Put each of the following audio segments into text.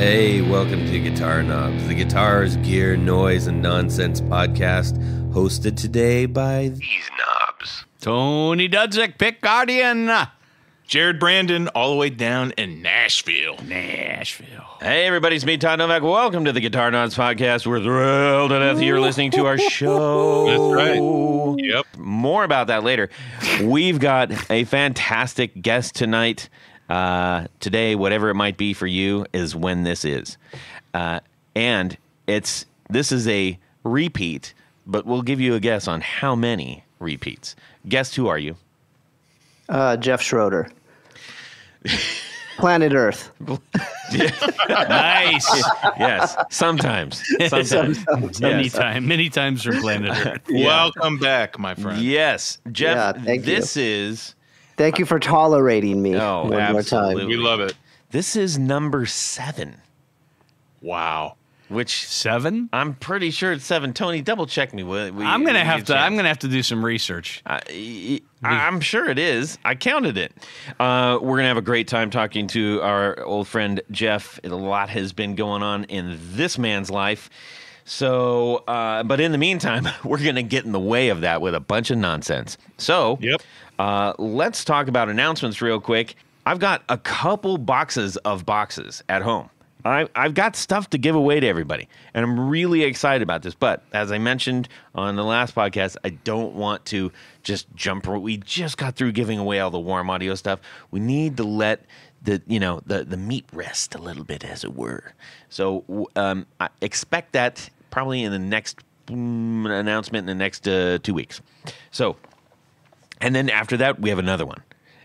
Hey, welcome to Guitar Knobs, the guitars, gear, noise, and nonsense podcast, hosted today by these knobs. Tony Dudzik, Picardian. Jared Brandon, all the way down in Nashville. Hey, everybody, it's me, Todd Novak. Welcome to the Guitar Knobs podcast. We're thrilled to death you're listening to our show. That's right. Yep. More about that later. We've got a fantastic guest tonight. Today, whatever it might be for you, is when this is. And this is a repeat, but we'll give you a guess on how many repeats. Guess who are you? Jeff Schroeder. Planet Earth. Nice. Yes. Sometimes. Many times from Planet Earth. Yeah. Welcome back, my friend. Yes. Jeff, yeah, thank you. Thank you for tolerating me one more time. We love it. This is number 7. Wow. Which 7? I'm pretty sure it's 7. Tony, double check me. I'm gonna have to do some research. I'm sure it is. I counted it. We're gonna have a great time talking to our old friend Jeff. A lot has been going on in this man's life. So, but in the meantime, we're going to get in the way of that with a bunch of nonsense. So, let's talk about announcements real quick. I've got a couple boxes at home. I've got stuff to give away to everybody, and I'm really excited about this. But as I mentioned on the last podcast, I don't want to just jump. We just got through giving away all the warm audio stuff. We need to let the meat rest a little bit, as it were. So I expect that probably in the next announcement in the next 2 weeks. So, and then after that, we have another one.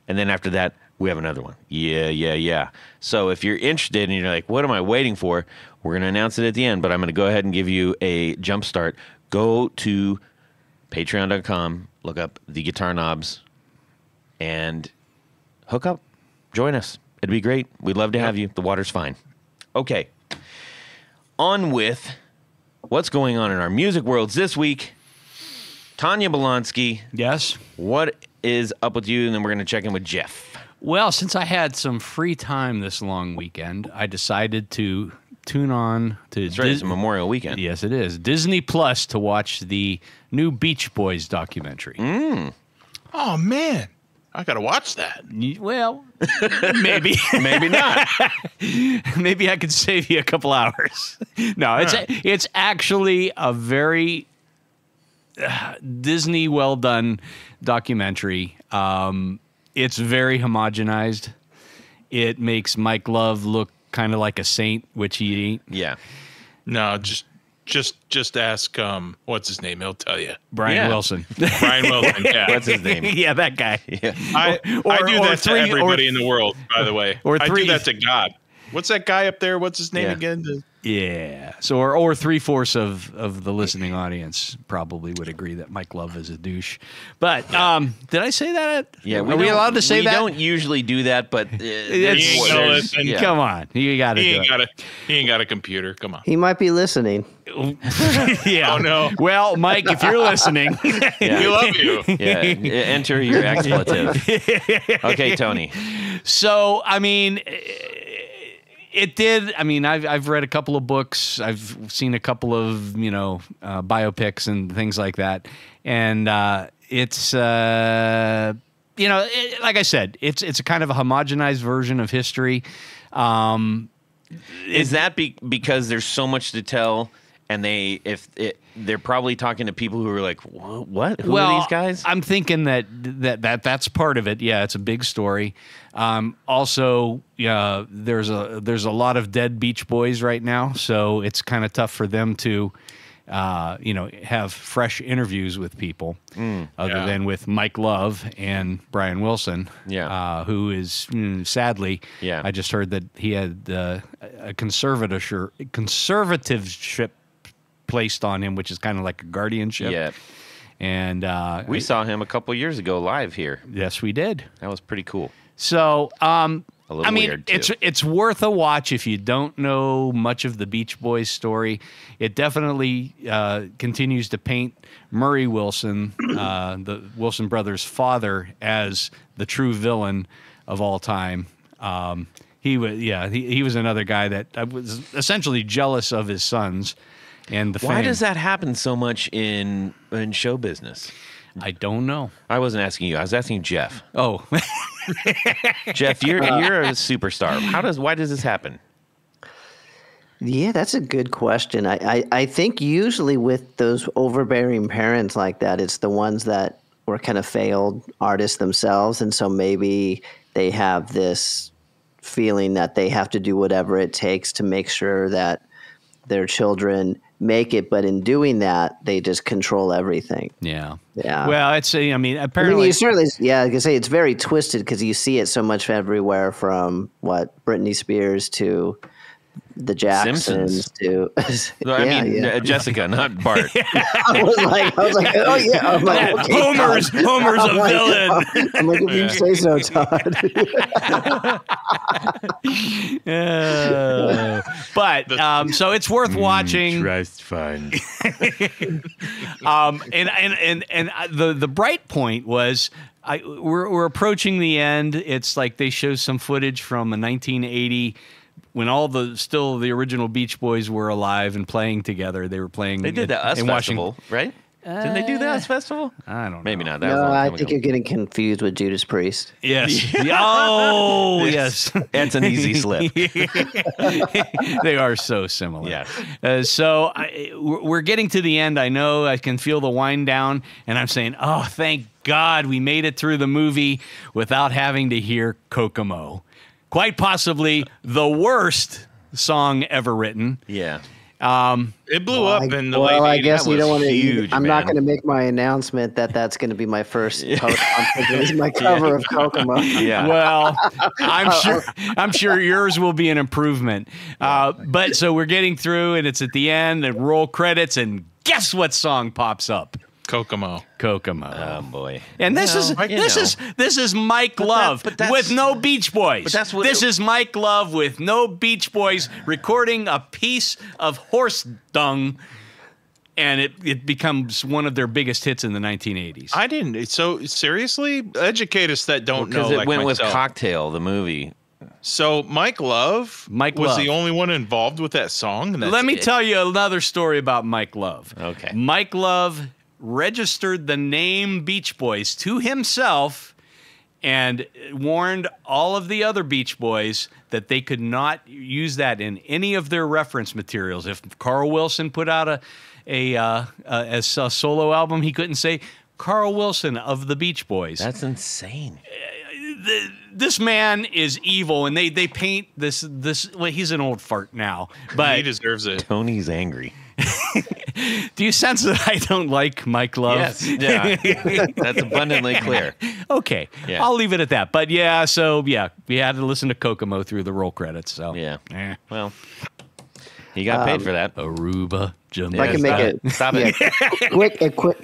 And then after that, we have another one. Yeah. So if you're interested and you're like, what am I waiting for? We're going to announce it at the end, but I'm going to go ahead and give you a jump start. Go to patreon.com, look up the Guitar Knobs, and hook up. Join us. It'd be great. We'd love to have you. The water's fine. Okay. On with what's going on in our music worlds this week. Tanya Belonsky. Yes. What is up with you? And then we're going to check in with Jeff. Well, since I had some free time this long weekend, I decided to tune on to... It's Memorial Weekend. Yes, it is. Disney Plus to watch the new Beach Boys documentary. Oh, man. I got to watch that. Well, maybe. Maybe not. Maybe I could save you a couple hours. No, it's actually a very Disney well-done documentary. It's very homogenized. It makes Mike Love look kind of like a saint, which he ain't. Yeah. No, just ask what's his name? He'll tell you. Brian Wilson. Brian Wilson. Yeah, what's his name? Yeah, that guy. Yeah. I do that to everybody in the world. By the way, I do that to God. What's that guy up there? What's his name again? Yeah. So or 3/4 of the listening audience probably would agree that Mike Love is a douche. But did I say that? Yeah. Are we allowed to say that? We don't usually do that, but come on, you got to do it. He ain't got a computer. Come on. He might be listening. Yeah. Oh no. Well, Mike, if you're listening, we love you. Yeah. Enter your expletive. Okay, Tony. So I mean. It did. I mean, I've read a couple of books. I've seen a couple of biopics and things like that. And it's like I said, it's a kind of a homogenized version of history. Is that because there's so much to tell? And they're probably talking to people who are like, what? Who are these guys? I'm thinking that's part of it. Yeah, it's a big story. Also, there's a lot of dead Beach Boys right now, so it's kind of tough for them to, have fresh interviews with people other than with Mike Love and Brian Wilson. Yeah, who is sadly. Yeah, I just heard that he had a conservatorship placed on him, which is kind of like a guardianship. Yeah, and we saw him a couple years ago live here. Yes, we did. That was pretty cool. So, weird, too. It's worth a watch if you don't know much of the Beach Boys story. It definitely continues to paint Murray Wilson, the Wilson brothers' father, as the true villain of all time. He was, yeah, he was another guy that I was essentially jealous of his sons and the fame. Why does that happen so much in show business? I don't know. I wasn't asking you. I was asking Jeff. Oh, Jeff, you're a superstar. Why does this happen? Yeah, that's a good question. I think usually with those overbearing parents like that, it's the ones that were kind of failed artists themselves, and so maybe they have this feeling that they have to do whatever it takes to make sure that their children make it, but in doing that, they just control everything. Yeah. Yeah. Well, it's, I mean, apparently. I mean, you certainly, yeah, like I say, it's very twisted because you see it so much everywhere from, Britney Spears to the Jacksons. Simpsons. To. I mean, Jessica, not Bart. I was like, oh, yeah. I'm like, okay, Homer's a villain. I'm like, if you say so, Todd. So it's worth watching. Trust fund. The bright point was we're approaching the end. It's like they show some footage from a 1980 when the original Beach Boys were alive and playing together. They were playing. They did the US Festival, right? Didn't they do the US Festival? I don't know. Maybe not. No, I think you're getting confused with Judas Priest. Yes. Oh, yes. That's an easy slip. They are so similar. Yeah. We're getting to the end. I know I can feel the wind down, and I'm saying, oh, thank God we made it through the movie without having to hear Kokomo. Quite possibly the worst song ever written. Yeah. It blew up in the late 80s. Well, I guess we don't want to. I'm not going to make my announcement that that's going to be my first post. It's my cover of Kokomo. Yeah. Well, I'm sure yours will be an improvement. But so we're getting through, and it's at the end, and roll credits, and guess what song pops up? Kokomo. Oh boy! And this is Mike Love with no Beach Boys. This is Mike Love with no Beach Boys recording a piece of horse dung, and it becomes one of their biggest hits in the 1980s. I didn't. So seriously, educate us that don't know. Because it went with Cocktail, the movie. So Mike Love was the only one involved with that song. Let me tell you another story about Mike Love. Okay, Mike Love registered the name Beach Boys to himself and warned all of the other Beach Boys that they could not use that in any of their reference materials. If Carl Wilson put out a solo album, he couldn't say, Carl Wilson of the Beach Boys. That's insane. This man is evil, and they paint this. Well, he's an old fart now, but he deserves it. Tony's angry. Do you sense that I don't like Mike Love? Yes, yeah. That's abundantly clear. Okay, yeah. I'll leave it at that. But yeah, we had to listen to Kokomo through the roll credits. So yeah, well, he got paid for that. Aruba, Jamaica. I can make it. Stop it. Yeah,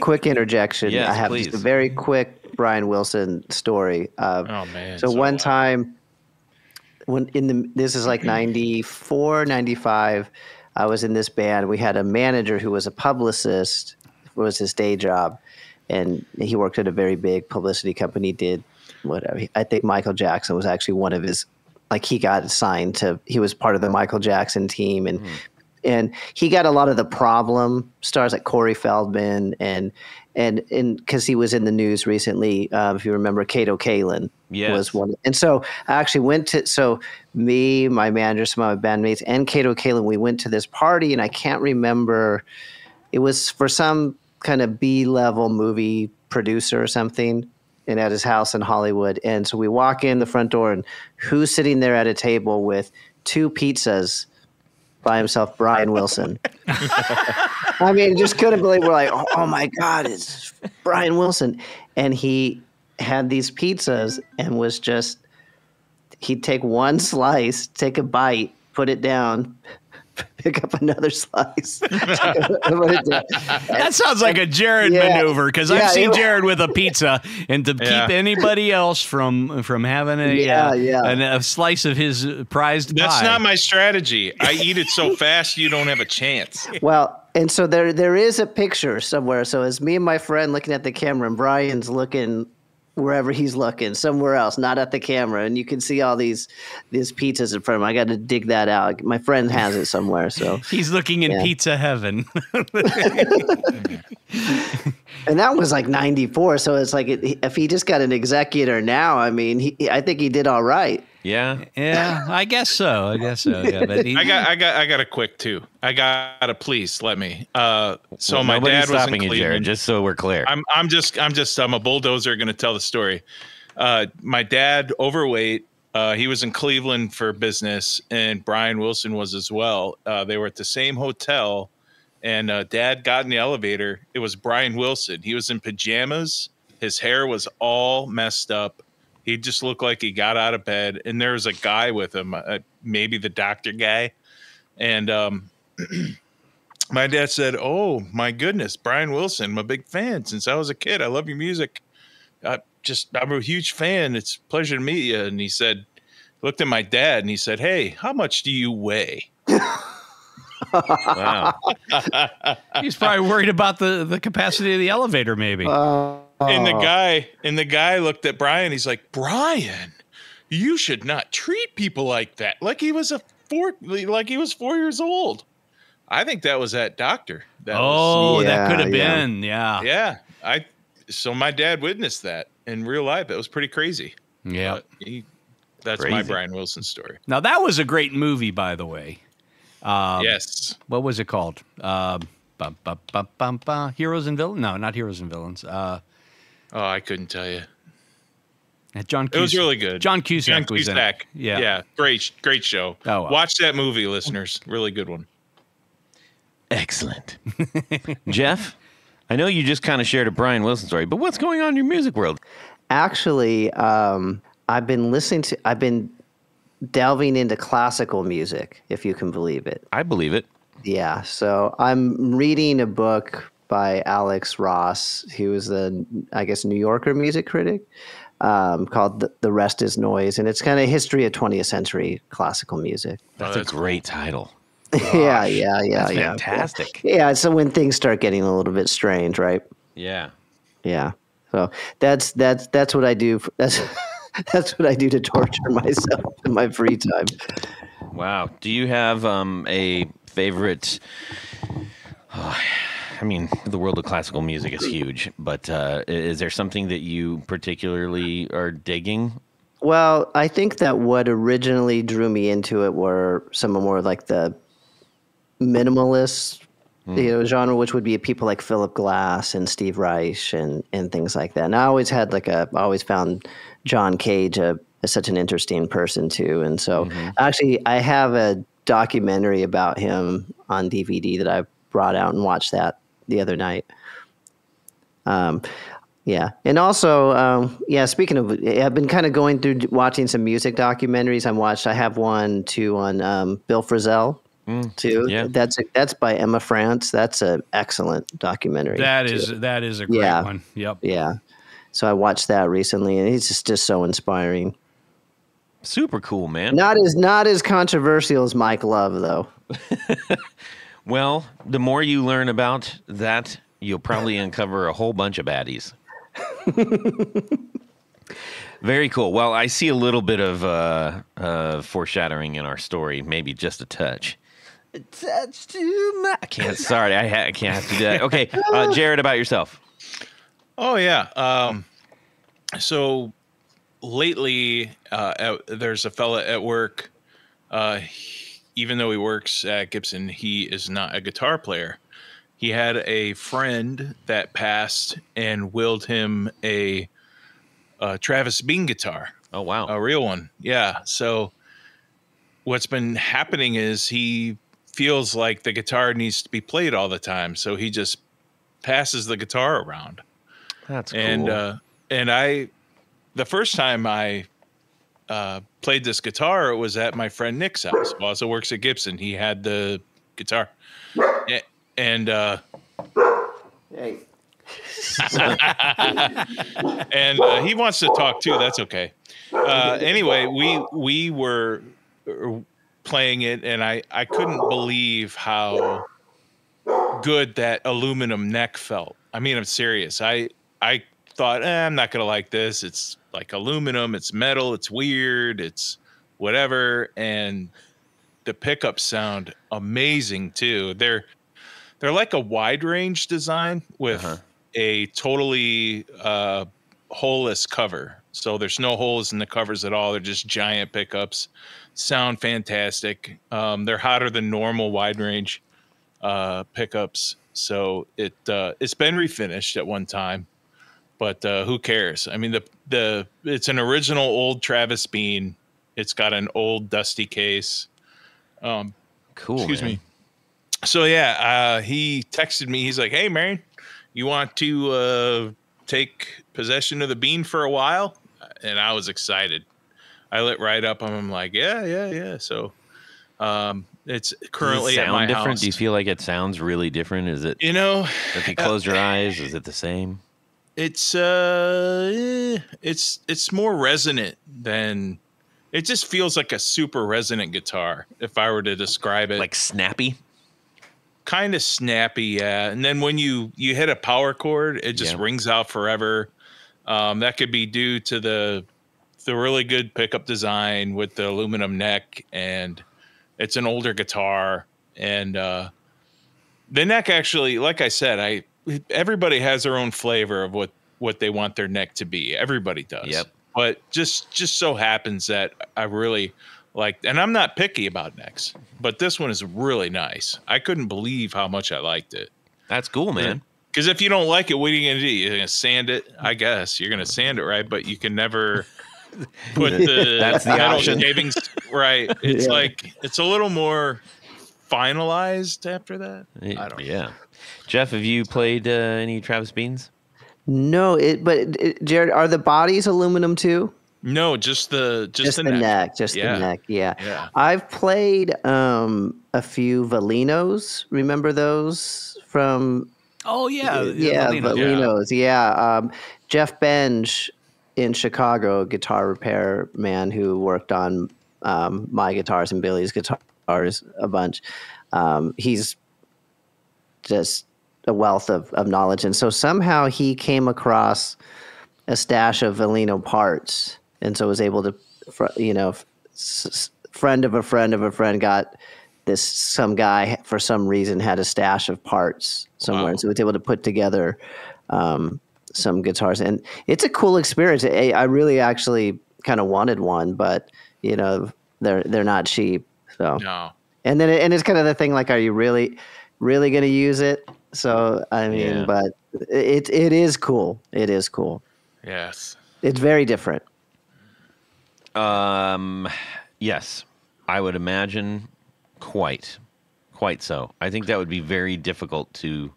quick interjection. Yes, I have just a very quick Brian Wilson story. Oh man! So one time, this is like 94, 95. I was in this band. We had a manager who was a publicist. It was his day job, and he worked at a very big publicity company. Did whatever. I think Michael Jackson was actually one of his. Like he got signed to. He was part of the Michael Jackson team, and he got a lot of the problem stars like Corey Feldman and because he was in the news recently. If you remember, Kato Kaelin was one. And so I actually went to, me, my manager, some of my bandmates, and Kato Kaelin, we went to this party, and I can't remember. It was for some kind of B-level movie producer or something, and at his house in Hollywood. And so we walk in the front door, and who's sitting there at a table with two pizzas by himself? Brian Wilson. I mean, just couldn't believe. We're like, oh my God, it's Brian Wilson. And he had these pizzas and was just, he'd take one slice, take a bite, put it down, pick up another slice. That sounds like a Jared maneuver, because I've seen Jared with a pizza, and to keep anybody else from having a slice of his prized pie. That's not my strategy. I eat it so fast you don't have a chance. Well, and so there is a picture somewhere. So it's me and my friend looking at the camera, and Brian's looking wherever he's looking, somewhere else, not at the camera. And you can see all these pizzas in front of him. I got to dig that out. My friend has it somewhere. So he's looking in pizza heaven. And that was like 94. So it's like if he just got an executor now, I mean, I think he did all right. Yeah. Yeah, I guess so. I guess so. Yeah, but I got a quick two. I got a please let me. So well, my dad was in Cleveland. Jared, just so we're clear. I'm a bulldozer going to tell the story. My dad, overweight, he was in Cleveland for business, and Brian Wilson was as well. They were at the same hotel, and Dad got in the elevator. It was Brian Wilson. He was in pajamas. His hair was all messed up. He just looked like he got out of bed, and there was a guy with him, maybe the doctor guy. And my dad said, "Oh my goodness, Brian Wilson, I'm a big fan since I was a kid. I love your music. I'm a huge fan. It's a pleasure to meet you." And he said, looked at my dad and he said, "Hey, how much do you weigh?" Wow. He's probably worried about the capacity of the elevator, maybe. And the guy looked at Brian. He's like, "Brian, you should not treat people like that." Like he was like he was 4 years old. I think that was that doctor. That could have been. Yeah. Yeah. So my dad witnessed that in real life. It was pretty crazy. Yeah. That's crazy. My Brian Wilson story. Now that was a great movie, by the way. Yes. What was it called? Heroes and Villains? No, not Heroes and Villains. Oh, I couldn't tell you. John Cusack. It was really good. John Cusack. Was in it. Yeah. Yeah. Great show. Oh, wow. Watch that movie, listeners. Really good one. Excellent. Jeff, I know you just kind of shared a Brian Wilson story, but what's going on in your music world? Actually, I've been delving into classical music, if you can believe it. I believe it. Yeah. So I'm reading a book by Alex Ross. He was the New Yorker music critic, called The Rest is Noise. And it's kind of history of 20th century classical music. That's a great title. Gosh, yeah. That's fantastic. Yeah. So when things start getting a little bit strange, right? Yeah. Yeah. So that's what I do. That's what I do to torture myself in my free time. Wow. Do you have a favorite... I mean, the world of classical music is huge, but is there something that you particularly are digging? Well, I think that what originally drew me into it were some more like the minimalist genre, which would be people like Philip Glass and Steve Reich and things like that. And I always had I always found John Cage such an interesting person too. And so actually I have a documentary about him on DVD that I brought out and watched that the other night. And also, speaking of, I've been kind of going through watching some music documentaries. I have one too on Bill Frisell too. Yeah. That's by Emma France. That's an excellent documentary. That is a great one. Yep. Yeah. So I watched that recently, and it's just so inspiring. Super cool, man. Not as controversial as Mike Love, though. Well, the more you learn about that, you'll probably uncover a whole bunch of baddies. Very cool. Well, I see a little bit of foreshadowing in our story, maybe just a touch. A touch too much. I can't. Sorry, I can't have to do that. Okay, Jared, about yourself. Oh, yeah. So lately, there's a fella at work. Even though he works at Gibson, he is not a guitar player. He had a friend that passed and willed him a Travis Bean guitar. Oh, wow. A real one. Yeah. So what's been happening is he feels like the guitar needs to be played all the time. So he just passes the guitar around. That's cool. And the first time I played this guitar, it was at my friend Nick's house, who also works at Gibson. He had the guitar. Hey. And he wants to talk too. That's okay. Anyway, we were playing it, and I couldn't believe how good that aluminum neck felt. I mean, I'm serious. I thought, I'm not going to like this. It's like aluminum, it's metal, it's weird, it's whatever. And the pickups sound amazing too. They're like a wide range design with a totally holeless cover. So there's no holes in the covers at all. They're just giant pickups. Sound fantastic. They're hotter than normal wide range pickups. So it's been refinished at one time, but who cares? I mean, it's an original old Travis Bean. It's got an old dusty case. Cool. Excuse me. So yeah, he texted me. He's like, "Hey, Marion, you want to take possession of the Bean for a while?" And I was excited. I lit right up. I'm like, yeah. So it's currently at my house. Do you feel like it sounds really different? Is it, you know, if you close your eyes, is it the same? It's more resonant than. It just feels like a super resonant guitar, if I were to describe it. Like snappy? Kind of snappy, yeah. And then when you hit a power chord, it just rings out forever. That could be due to the really good pickup design with the aluminum neck, and it's an older guitar. And the neck actually, like I said, everybody has their own flavor of what they want their neck to be. Everybody does. Yep. But just so happens that I really like, and I'm not picky about necks, but this one is really nice. I couldn't believe how much I liked it. That's cool, man. Because if you don't like it, what are you going to do? You're going to sand it? I guess you're going to sand it, right? But you can never put that's the option. Shavings, right. It's like, it's a little more finalized after that. I don't know. Yeah. Jeff, have you played any Travis Beans? No, Jared, are the bodies aluminum too? No, just the neck. Just the neck. I've played a few Velinos. Remember those from? Oh yeah, Velinos. Yeah. Jeff Benj in Chicago, guitar repair man who worked on my guitars and Billy's guitars a bunch. He's just a wealth of knowledge. And so somehow he came across a stash of Velino parts. And so was able to, friend of a friend got this, some guy for some reason had a stash of parts somewhere. Wow. And so was able to put together some guitars, and it's a cool experience. I really actually kind of wanted one, but they're not cheap. So, no. And then, it's kind of the thing, like, are you really going to use it? So, I mean, but it is cool. It is cool. Yes. It's very different. Yes, I would imagine quite so. I think that would be very difficult to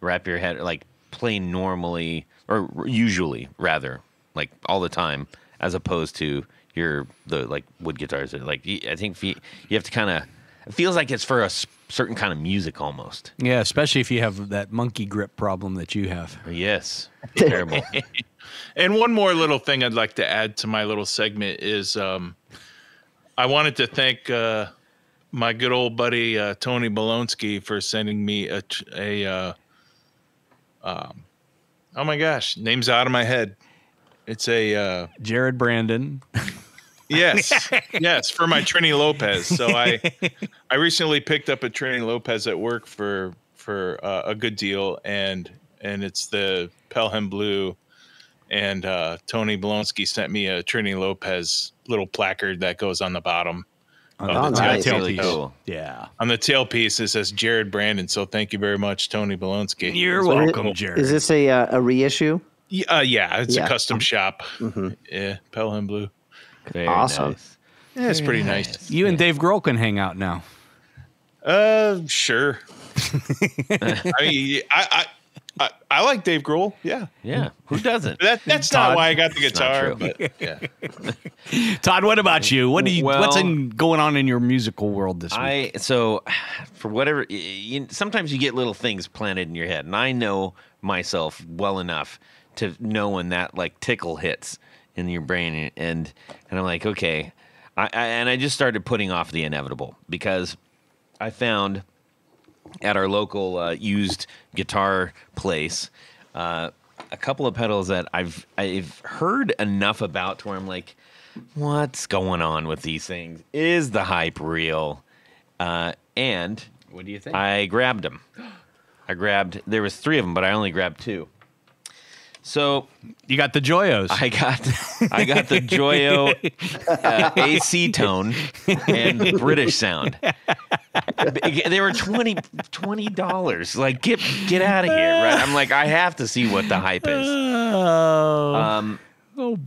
wrap your head, like play normally or usually rather, like all the time, as opposed to the wood guitars. Like, I think you have to kind of, it feels like it's for a certain kind of music almost. Yeah, especially if you have that monkey grip problem that you have. Yes, terrible. And one more little thing I'd like to add to my little segment is I wanted to thank my good old buddy Tony Bolonsky for sending me oh my gosh, name's out of my head. It's a Jared Brandon. Yes, for my Trini Lopez. So I recently picked up a Trini Lopez at work for a good deal, and it's the Pelham Blue, and Tony Bolonsky sent me a Trini Lopez little placard that goes on the bottom. Cool. Yeah. On the tailpiece, it says Jared Brandon. So thank you very much, Tony Bolonsky. You're welcome, Jared. Is this a reissue? Yeah, it's a custom shop. Mm-hmm. Yeah, Pelham Blue. Very awesome. Nice. Yeah, it's pretty nice. You and Dave Grohl can hang out now. Sure. I mean, I like Dave Grohl. Yeah. Yeah. Who doesn't? That's Todd, not why I got the guitar. But, yeah. Todd, what about you? What's going on in your musical world this week? So, for whatever, sometimes you get little things planted in your head, and I know myself well enough to know when that like tickle hits in your brain, and I'm like, okay, I just started putting off the inevitable, because I found at our local used guitar place a couple of pedals that I've heard enough about to where I'm like, what's going on with these things? Is the hype real? And what do you think? I grabbed them. There was three of them, but I only grabbed two. So you got the Joyos. I got the Joyo AC tone and British sound. They were $20. Like get out of here, right? I'm like, I have to see what the hype is. Baba.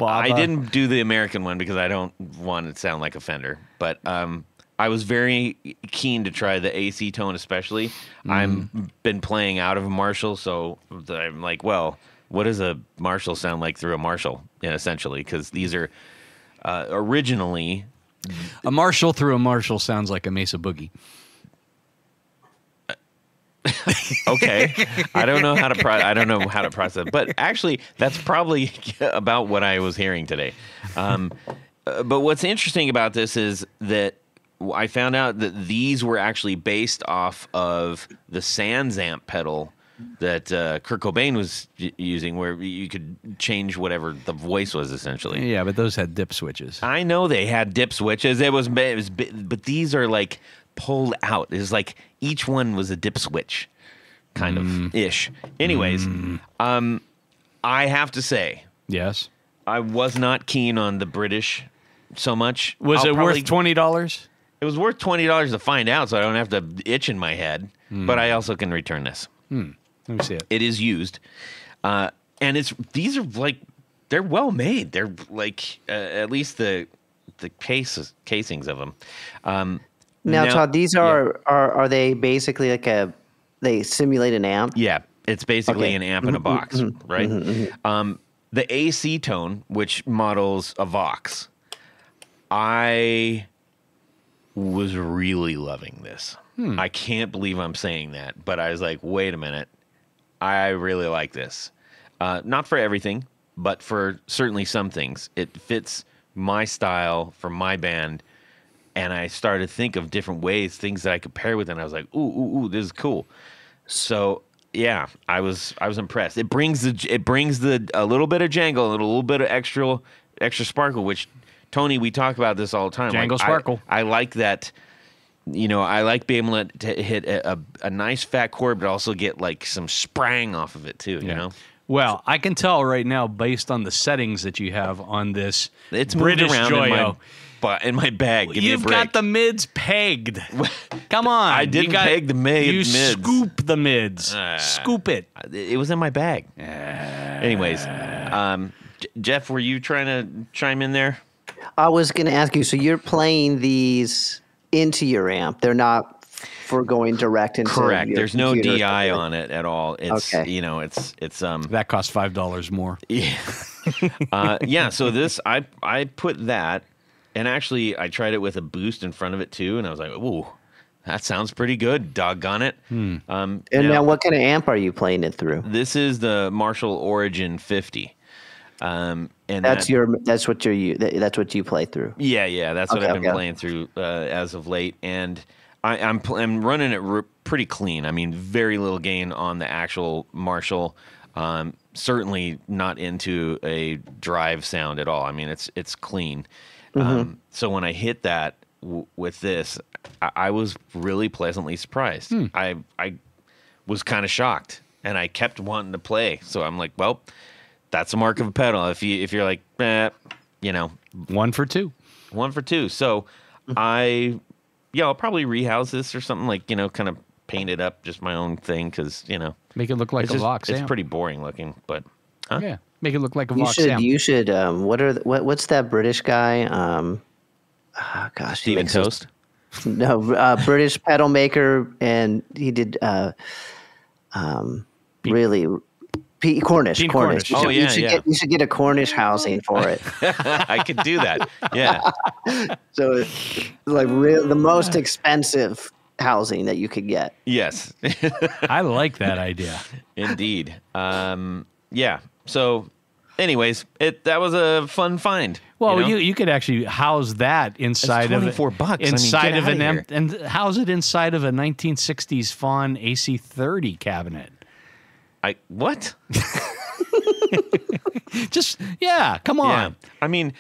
I didn't do the American one because I don't want it to sound like a Fender, but I was very keen to try the AC tone, especially. I've been playing out of a Marshall, so I'm like, well, what does a Marshall sound like through a Marshall, essentially? Because these are originally... A Marshall through a Marshall sounds like a Mesa Boogie. Okay. I don't know how to process it. But actually, that's probably about what I was hearing today. But what's interesting about this is that I found out that these were actually based off of the Sans Amp pedal that Kurt Cobain was using, where you could change whatever the voice was, essentially. Yeah, but those had dip switches. I know they had dip switches. It was but these are like pulled out. It was like each one was a dip switch, kind of ish. Anyways, I have to say, yes, I was not keen on the British so much. Was it worth $20? It was worth $20 to find out, so I don't have to itch in my head. But I also can return this. Let me see it. It is used, and these are like, they're well made. They're like, at least the casings of them. Now, Todd, these are they basically like they simulate an amp? Yeah, it's basically an amp in a box, right? The AC tone, which models a Vox, I was really loving this. I can't believe I'm saying that, but I was like, wait a minute. I really like this. Not for everything, but for certainly some things. It fits my style for my band, and I started to think of different ways, things that I could pair with, and I was like, ooh, this is cool. So, yeah, I was impressed. It brings a little bit of jangle, a little bit of extra sparkle, which, Tony, we talk about this all the time. Jangle, like, sparkle. I like that. I like being able to hit a nice fat chord, but also get like some sprang off of it too, you know? Well, I can tell right now based on the settings that you have on this. It's British around Joyo. In my bag. You've got the mids pegged. Come on. I didn't peg the mids. You scoop the mids. Scoop it. It was in my bag. Anyways, Jeff, were you trying to chime in there? I was going to ask you, so you're playing these into your amp. They're not for going direct into. Correct. There's no DI on it at all. It's okay. That costs $5 more. Yeah. So this I put that, and actually I tried it with a boost in front of it too, and I was like, ooh, that sounds pretty good. Doggone it. And now what kind of amp are you playing it through? This is the Marshall Origin 50. And that's what you play through. Yeah. That's what I've been playing through, as of late. And I'm running it pretty clean. I mean, very little gain on the actual Marshall. Certainly not into a drive sound at all. I mean, it's clean. So when I hit that with this, I was really pleasantly surprised. I was kind of shocked, and I kept wanting to play. So I'm like, well, that's a mark of a pedal. If you're like, one for two. So I'll probably rehouse this or something, like, kind of paint it up, just my own thing, because make it look like a Vox. It's pretty boring looking, but yeah, make it look like a Vox. You should. What's that British guy? Stephen Toast. British pedal maker, and he did really. Cornish. Oh, yeah, you should get a Cornish housing for it. I could do that. Yeah. So it's like the most expensive housing that you could get. Yes. I like that idea. Indeed. Yeah. So anyways, that was a fun find. Well, you could actually house that inside of $24. Inside of an amp, and house it inside of a 1960s Fawn AC30 cabinet. What? Just come on. Yeah. I mean,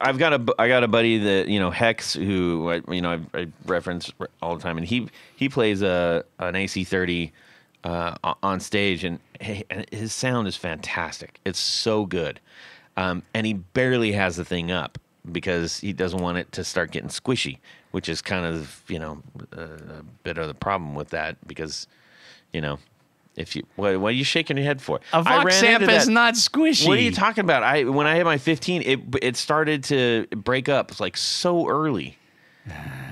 I've got a buddy that Hex, who I reference all the time, and he plays an AC30 on stage, and his sound is fantastic. It's so good, and he barely has the thing up because he doesn't want it to start getting squishy, which is kind of a bit of the problem with that because what are you shaking your head for? A Vox amp is not squishy. What are you talking about? When I had my 15, it started to break up like so early.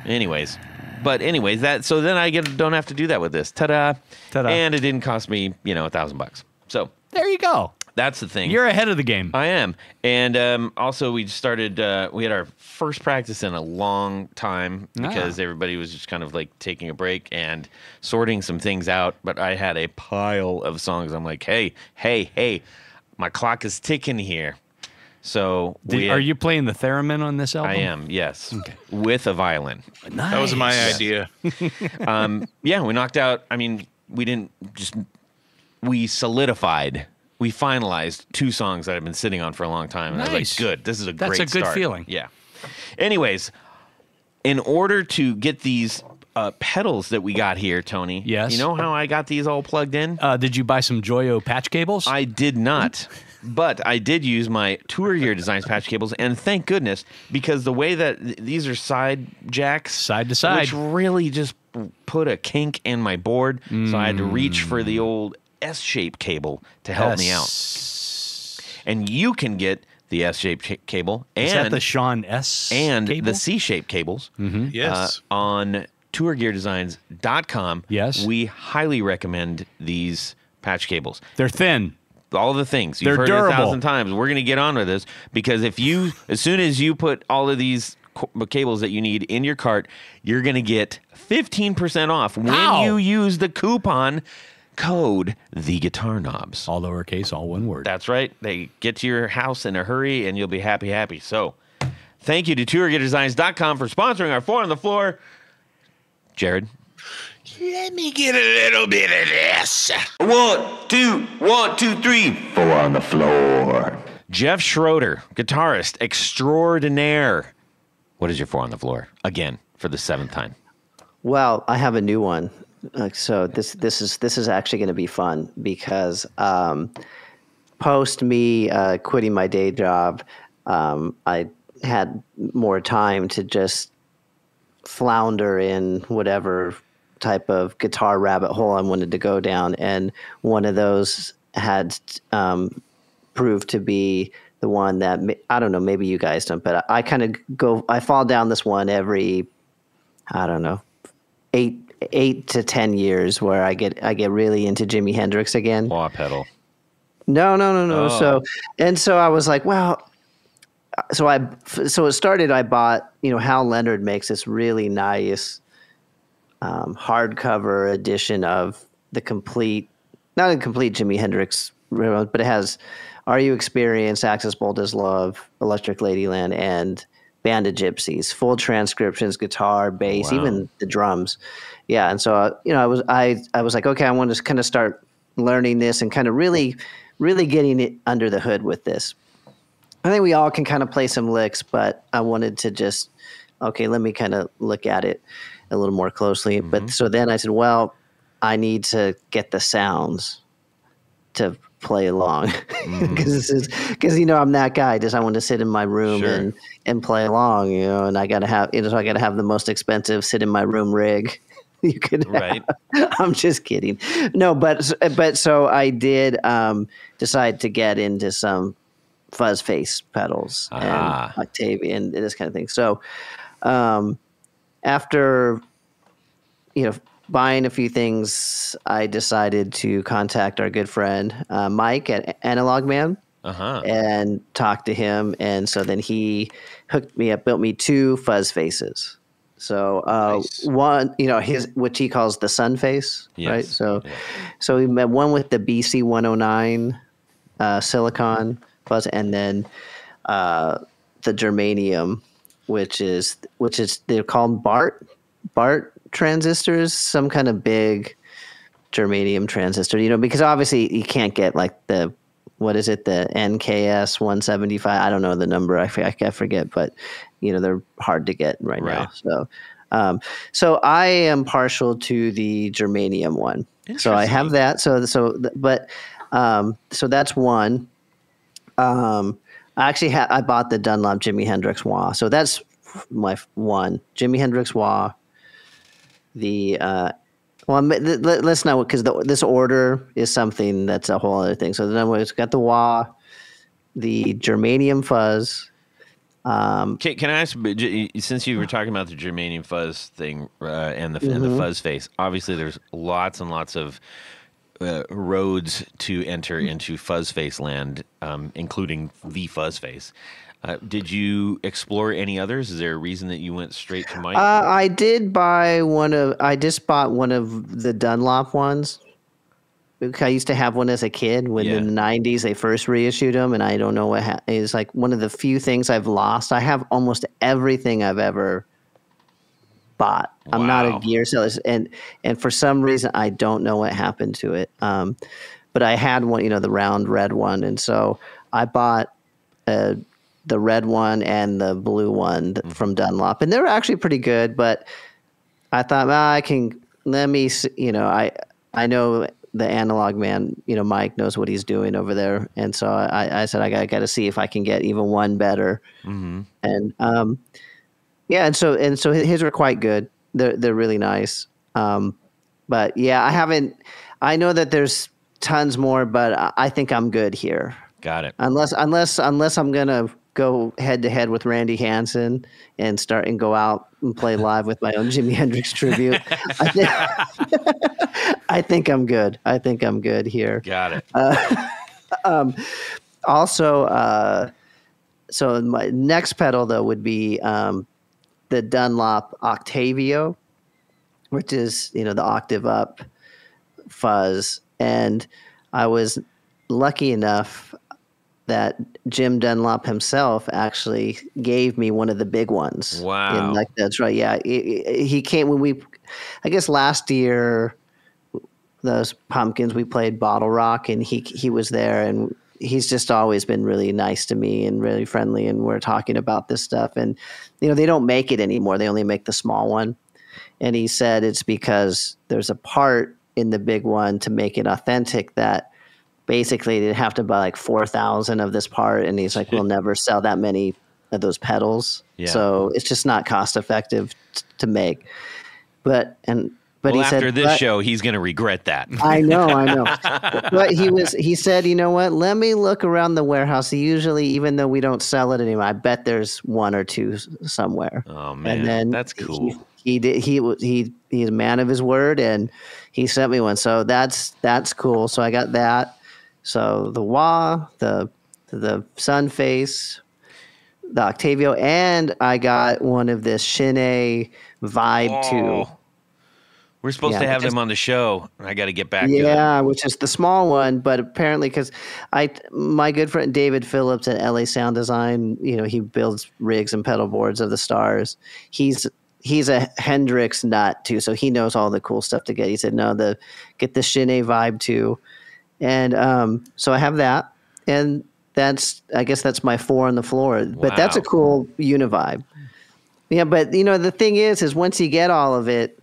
Anyways, that so then I don't have to do that with this. Ta-da! And it didn't cost me $1,000. So there you go. That's the thing. You're ahead of the game. I am. And also we started, we had our first practice in a long time because everybody was just kind of like taking a break and sorting some things out. But I had a pile of songs. I'm like, hey, my clock is ticking here. So are you playing the theremin on this album? I am, yes. Okay. With a violin. Nice. That was my idea. Yeah, we knocked out, we solidified. We finalized two songs that I've been sitting on for a long time. And I was like, good. This is a great start. That's a good feeling. Yeah. Anyways, in order to get these pedals that we got here, Tony. Yes. You know how I got these all plugged in? Did you buy some Joyo patch cables? I did not. But I did use my Tour Gear Designs patch cables. And thank goodness, because the way that these are side jacks. Side to side. Which really just put a kink in my board. Mm. So I had to reach for the old S-shaped cable to help me out. And you can get the S-shaped cable and is that the Sean S and cable? The C-shaped cables on tourgeardesigns.com. Yes. We highly recommend these patch cables. They're thin. All the things. You've heard it 1,000 times. We're going to get on with this because as soon as you put all of these cables that you need in your cart, you're going to get 15% off when you use the coupon code The Guitar Knobs. All lowercase, all one word. That's right. They get to your house in a hurry, and you'll be happy. So, thank you to TourGearDesigns.com for sponsoring our Four on the Floor. Jared? Let me get a little bit of this. One, two, three. Four on the floor. Jeff Schroeder, guitarist extraordinaire. What is your Four on the Floor? Again, for the 7th time. Well, I have a new one. So this is actually going to be fun because post me quitting my day job, I had more time to just flounder in whatever type of guitar rabbit hole I wanted to go down, and one of those had proved to be the one that I don't know. Maybe you guys don't, but I kind of I fall down this one every 8 to 10 years where I get really into Jimi Hendrix again. Wah pedal. No. Oh. So I was like, well, so it started. I bought Hal Leonard makes this really nice hardcover edition of the complete, not a complete Jimi Hendrix, but it has Are You Experienced, Axis Bold as Love, Electric Ladyland, and Band of Gypsies, full transcriptions, guitar, bass, even the drums. Yeah, and so I was like, okay, I want to kind of start learning this and kind of really getting it under the hood with this. I think we all can kind of play some licks, but I wanted to just let me kind of look at it a little more closely. Mm-hmm. But so then I said, well, I need to get the sounds to play along because I'm that guy. Just I want to sit in my room and play along, and I gotta have the most expensive sit in my room rig you could have. I'm just kidding. No, but so I did decide to get into some fuzz face pedals and Octavian and this kind of thing. So after buying a few things, I decided to contact our good friend Mike at Analog Man and talk to him. And so then he hooked me up, built me 2 fuzz faces. So one, his what he calls the sun face, right? So, so we met one with the BC-109 silicon fuzz, and then the germanium, which is they're called BART transistors, some kind of big germanium transistor, because obviously you can't get like the what is it, the NKS 175? I don't know the number. I forget, but you know, they're hard to get right now. So, so I am partial to the germanium one. So I have that. So that's one. I actually I bought the Dunlop Jimi Hendrix wah. So that's my one. Jimi Hendrix wah. The let's not, because this order is something that's a whole other thing. So then it's got the wah, the germanium fuzz. Can I ask, since you were talking about the germanium fuzz thing and the and the fuzz face, obviously there's lots and lots of roads to enter into fuzz face land, including the fuzz face. Did you explore any others? Is there a reason that you went straight to Mike? I did buy one of. I just bought one of the Dunlop ones. I used to have one as a kid. In the 90s they first reissued them, and I don't know what is like one of the few things I've lost. I have almost everything I've ever bought. Wow. I'm not a gear seller, and for some reason I don't know what happened to it. But I had one, the round red one, and so I bought the red one and the blue one from Dunlop, and they were actually pretty good. But I thought, I know the analog man, Mike knows what he's doing over there, and so I said I got to see if I can get even one better. And so his were quite good. They're really nice. But yeah, I haven't. I know that there's tons more, but I think I'm good here. Got it. Unless I'm gonna go head to head with Randy Hanson and go out and play live with my own Jimi Hendrix tribute. I think I'm good. I think I'm good here. Got it. So my next pedal though would be the Dunlop Octavio, which is the octave up fuzz, and I was lucky enough that Jim Dunlop himself actually gave me one of the big ones. Wow. And that's right. Yeah. He came when last year, those Pumpkins, we played Bottle Rock, and he was there, and he's just always been really nice to me and really friendly. And we're talking about this stuff, and they don't make it anymore. They only make the small one. And he said, it's because there's a part in the big one to make it authentic that basically they'd have to buy like 4,000 of this part, and he's like, we'll never sell that many of those pedals. Yeah. So it's just not cost effective to make. But he said after this show he's going to regret that. I know. But he said, you know what? Let me look around the warehouse. Usually, even though we don't sell it anymore, I bet there's one or two somewhere. Oh man, and then that's cool. He's a man of his word, and he sent me one. So that's cool. So I got that. So the wah, the Sunface, the Octavio, and I got one of this Shinee Vibe 2. We're supposed to have them on the show. I got to get back to that. Yeah, which is the small one, but apparently because my good friend David Phillips at LA Sound Design, he builds rigs and pedal boards of the stars. He's a Hendrix nut too, so he knows all the cool stuff to get. He said, no, get the Shinee Vibe 2. And so I have that, and that's my 4 on the floor. Wow. But that's a cool Univibe. Yeah, but the thing is once you get all of it,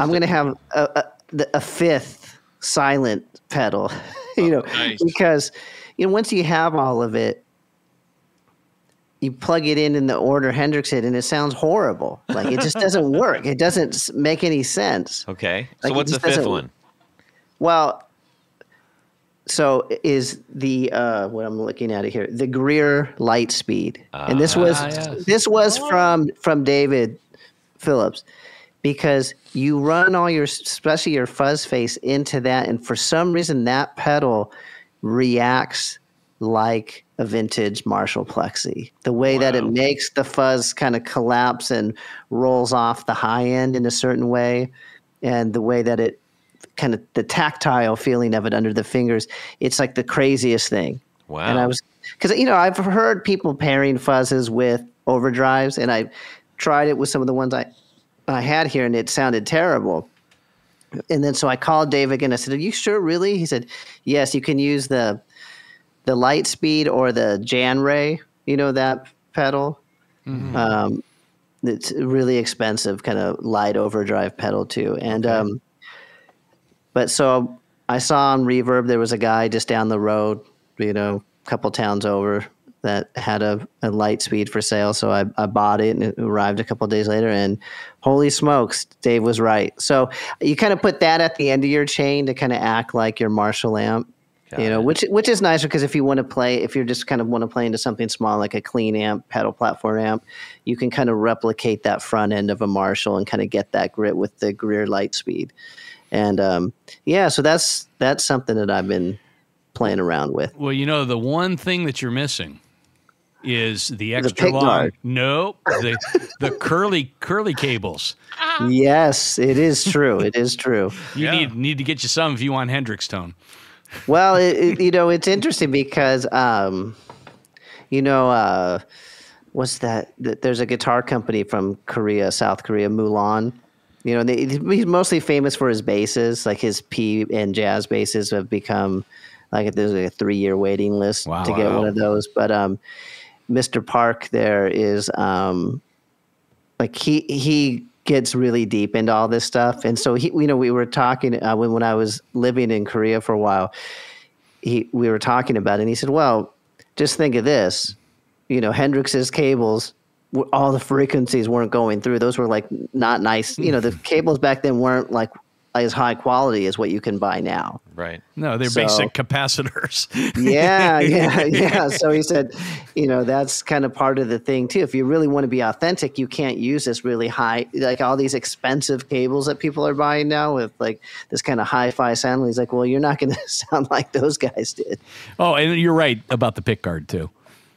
I'm going to have a fifth silent pedal, nice. Because once you have all of it, you plug it in the order Hendrix did, and it sounds horrible. Like it just doesn't work. It doesn't make any sense. Okay, so what's the fifth one? Well, so is the what I'm looking at here, the Greer Lightspeed, and this was from David Phillips, because you run all your, especially your fuzz face, into that, and for some reason that pedal reacts like a vintage Marshall Plexi. The way that it makes the fuzz kind of collapse and rolls off the high end in a certain way, and the way that it kind of the tactile feeling of it under the fingers. It's like the craziest thing. Wow. And I've heard people pairing fuzzes with overdrives, and I tried it with some of the ones I had here, and it sounded terrible. And then so I called Dave again. I said, "Are you sure, really?" He said, "Yes, you can use the Lightspeed or the Janray, you know, that pedal. Mm-hmm. It's a really expensive kind of light overdrive pedal too." And but so I saw on Reverb there was a guy just down the road, you know, a couple towns over, that had a Lightspeed for sale. So I bought it, and it arrived a couple of days later, and holy smokes, Dave was right. So you kind of put that at the end of your chain to kind of act like your Marshall amp. Got you know, it. Which is nicer, because if you want to play, if you're just kind of want to play into something small like a clean amp, pedal platform amp, you can kind of replicate that front end of a Marshall and kind of get that grit with the Greer Lightspeed. And yeah, so that's something that I've been playing around with. Well, you know, the one thing that you're missing is the extra long? Guard. Nope, the curly cables. Yes, it is true. It is true. You need to get you some if you want Hendrix tone. Well, you know, it's interesting because you know, what's that? There's a guitar company from Korea, South Korea, Mulan. You know, he's mostly famous for his basses, like his P and jazz basses have become like there's like a 3-year waiting list to get one of those, but Mr. Park there is like he gets really deep into all this stuff. And so he, you know, we were talking when I was living in Korea for a while, we were talking about it, and he said, "Well, just think of this, you know, Hendrix's cables, all the frequencies weren't going through. Those were like not nice. You know, the cables back then weren't like as high quality as what you can buy now." Right. No, they're basic capacitors. Yeah. So he said, you know, that's kind of part of the thing too. If you really want to be authentic, you can't use this really high, like all these expensive cables that people are buying now with like this kind of hi-fi sound. He's like, well, you're not going to sound like those guys did. Oh, and you're right about the pickguard too.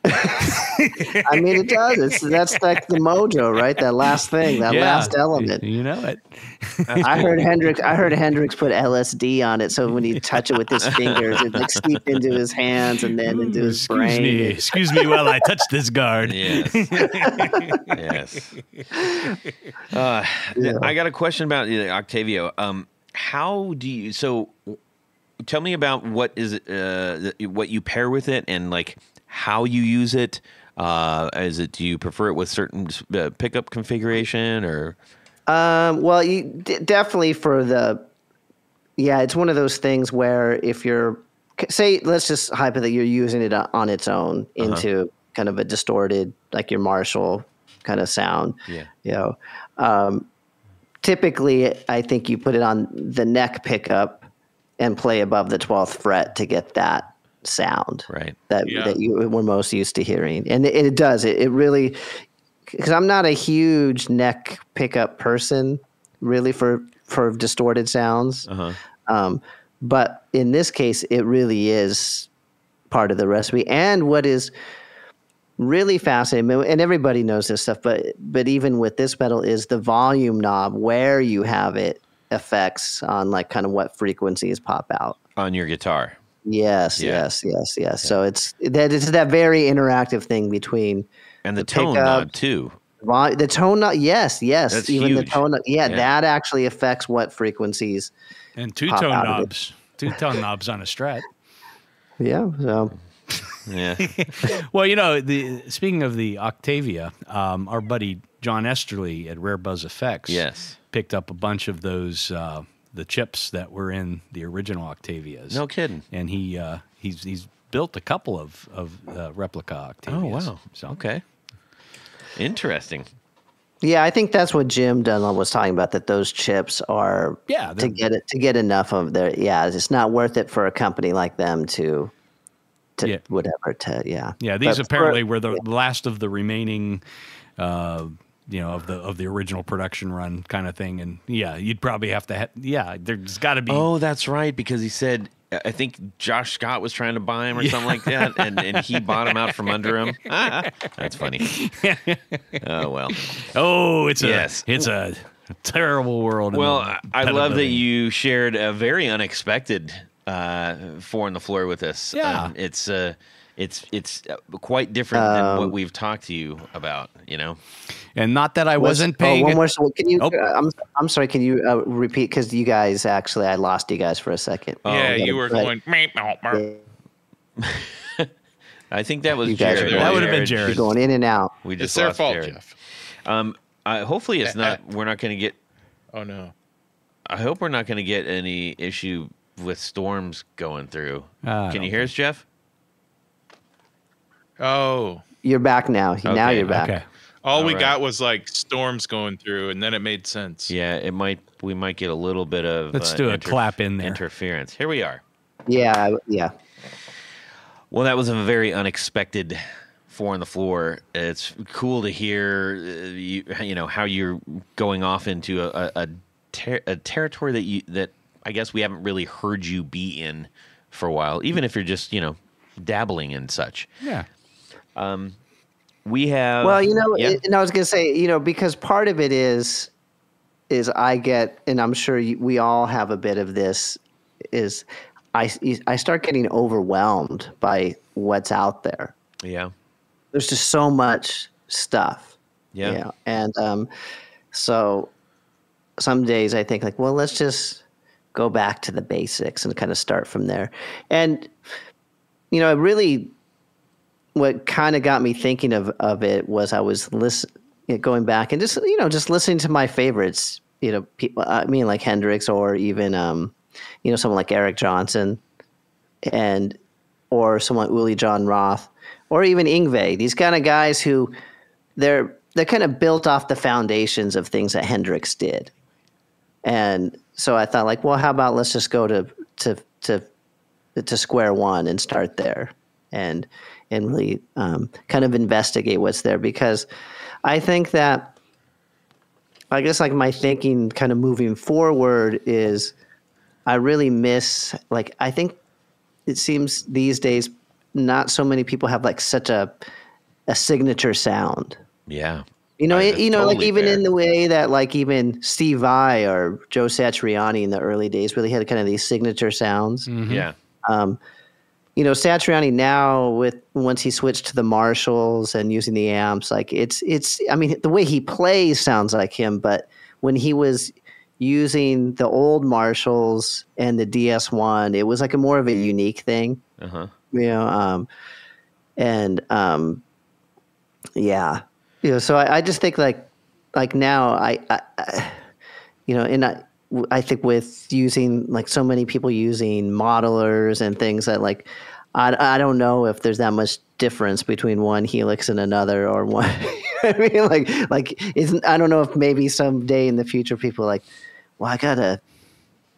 I mean, it does. That's like the mojo, right? That last thing, that last element. You know it. I heard Hendrix put LSD on it, so when he touched it with his fingers, it like seeped into his hands and then into his brain. Excuse me while I touch this guard. Yes. Yes. I got a question about Octavio. How do you? So, tell me about what is what you pair with it, and like how you use it. Do you prefer it with certain pickup configuration or? Well, you definitely for the, it's one of those things where if you're, say, let's just hype it that you're using it on its own into kind of a distorted, like your Marshall kind of sound, you know, typically I think you put it on the neck pickup and play above the 12th fret to get that sound that you were most used to hearing. And it does, it really, because I'm not a huge neck pickup person really for distorted sounds. But in this case, it really is part of the recipe. And what is really fascinating, and everybody knows this stuff, but even with this pedal, is the volume knob where you have it affects on like kind of what frequencies pop out on your guitar. Yes. So it's that very interactive thing between and the tone knob too. The tone knob, yes. That's even huge. The tone knob, that actually affects what frequencies. And two tone knobs on a Strat. Yeah. So. Yeah. Well, you know, speaking of the Octavia, our buddy John Esterly at Rare Buzz Effects, picked up a bunch of those. The chips that were in the original Octavias. No kidding. And he's built a couple of replica Octavias. Oh wow. So. Okay. Interesting. Yeah, I think that's what Jim Dunlop was talking about. That those chips are to get enough of their it's not worth it for a company like them These apparently were the last of the remaining. You know, of the original production run kind of thing. And you'd probably have to, there's got to be. Oh, that's right. Because he said, I think Josh Scott was trying to buy him or something like that. And he bought him out from under him. That's funny. Oh, well. Oh, it's a terrible world. Well, I love that you shared a very unexpected four on the floor with us. Yeah. It's It's quite different than what we've talked to you about, you know. And not that I wasn't paying. Oh, one more. So can you? Oh. I'm sorry. Can you repeat? Because you guys I lost you guys for a second. Oh, yeah, you were going. I think that was Jared. That would have been Jared. You're going in and out. We just it's their fault, Jared. Jeff. Hopefully, it's not. We're not going to get. Oh no. I hope we're not going to get any issue with storms going through. Can you hear us, Jeff? Oh, you're back now. Okay. Now you're back. Okay. All we got was like storms going through, and then it made sense. Yeah, it might. We might get a little bit of. Let's do a clap in there. Interference. Here we are. Yeah. Yeah. Well, that was a very unexpected four on the floor. It's cool to hear, you know, how you're going off into a territory that I guess we haven't really heard you be in for a while, even if you're just, you know, dabbling and such. Yeah. We have. Well, you know, and I was going to say, you know, because part of it is I get, and I'm sure we all have a bit of this, is I start getting overwhelmed by what's out there. Yeah. There's just so much stuff. Yeah. You know? And so some days I think like, well, let's just go back to the basics and kind of start from there. And, you know, it really, what kind of got me thinking of it was I was going back and just, you know, just listening to my favorites, you know, people, I mean, like Hendrix or even, you know, someone like Eric Johnson or someone Uli John Roth or even Yngwie. These kind of guys who they're kind of built off the foundations of things that Hendrix did. And so I thought like, well, how about let's just go to square one and start there and really kind of investigate what's there, because I think that I guess like my thinking kind of moving forward is I really miss, like, I think it seems these days not so many people have like such a signature sound. Yeah. You know, like even in the way that like even Steve Vai or Joe Satriani in the early days really had kind of these signature sounds. Mm-hmm. Yeah. You know, Satriani now once he switched to the Marshalls and using the amps, like it's I mean, the way he plays sounds like him, but when he was using the old Marshalls and the DS1, it was like a more of a unique thing, you know, yeah, you know. So I just think like now I you know, and I think with using like so many people using modelers and things that like I don't know if there's that much difference between one Helix and another or one. I mean, like I don't know if maybe someday in the future people are like, well, I got a,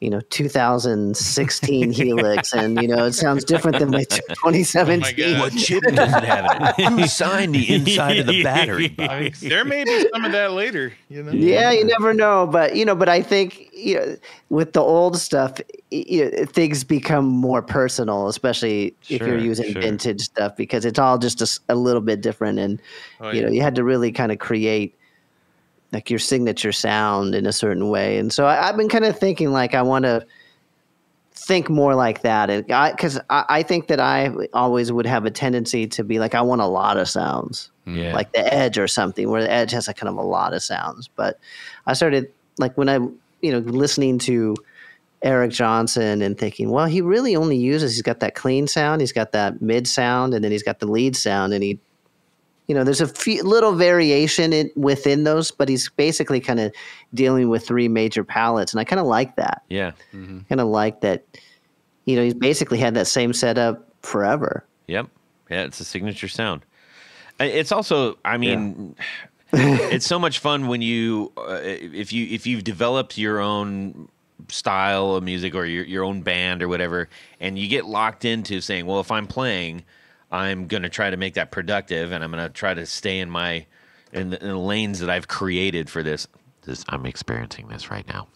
you know, 2016 Helix, and you know it sounds different than my 2017. Oh, what chip doesn't have it? Who signed the inside of the battery box? There may be some of that later, you know. Yeah, you never know, but you know, but I think you know, with the old stuff, things become more personal, especially if you're using vintage stuff, because it's all just a little bit different, and you know, you had to really kind of create like your signature sound in a certain way. And so I've been kind of thinking like I want to think more like that. And because I think that I always would have a tendency to be like, I want a lot of sounds, like the Edge or something, where the Edge has a kind of a lot of sounds. But I started like when I, you know, listening to Eric Johnson and thinking, well, he really only uses, he's got that clean sound, he's got that mid sound, and then he's got the lead sound, and he, you know, there's a few little variation within those, but he's basically kind of dealing with three major palettes, and I kind of like that. Yeah, kind of like that. You know, he's basically had that same setup forever. Yep. Yeah, it's a signature sound. It's also, I mean, it's so much fun when you, if you've developed your own style of music or your own band or whatever, and you get locked into saying, well, if I'm playing, I'm going to try to make that productive, and I'm going to try to stay in my in the lanes that I've created for this. I'm experiencing this right now.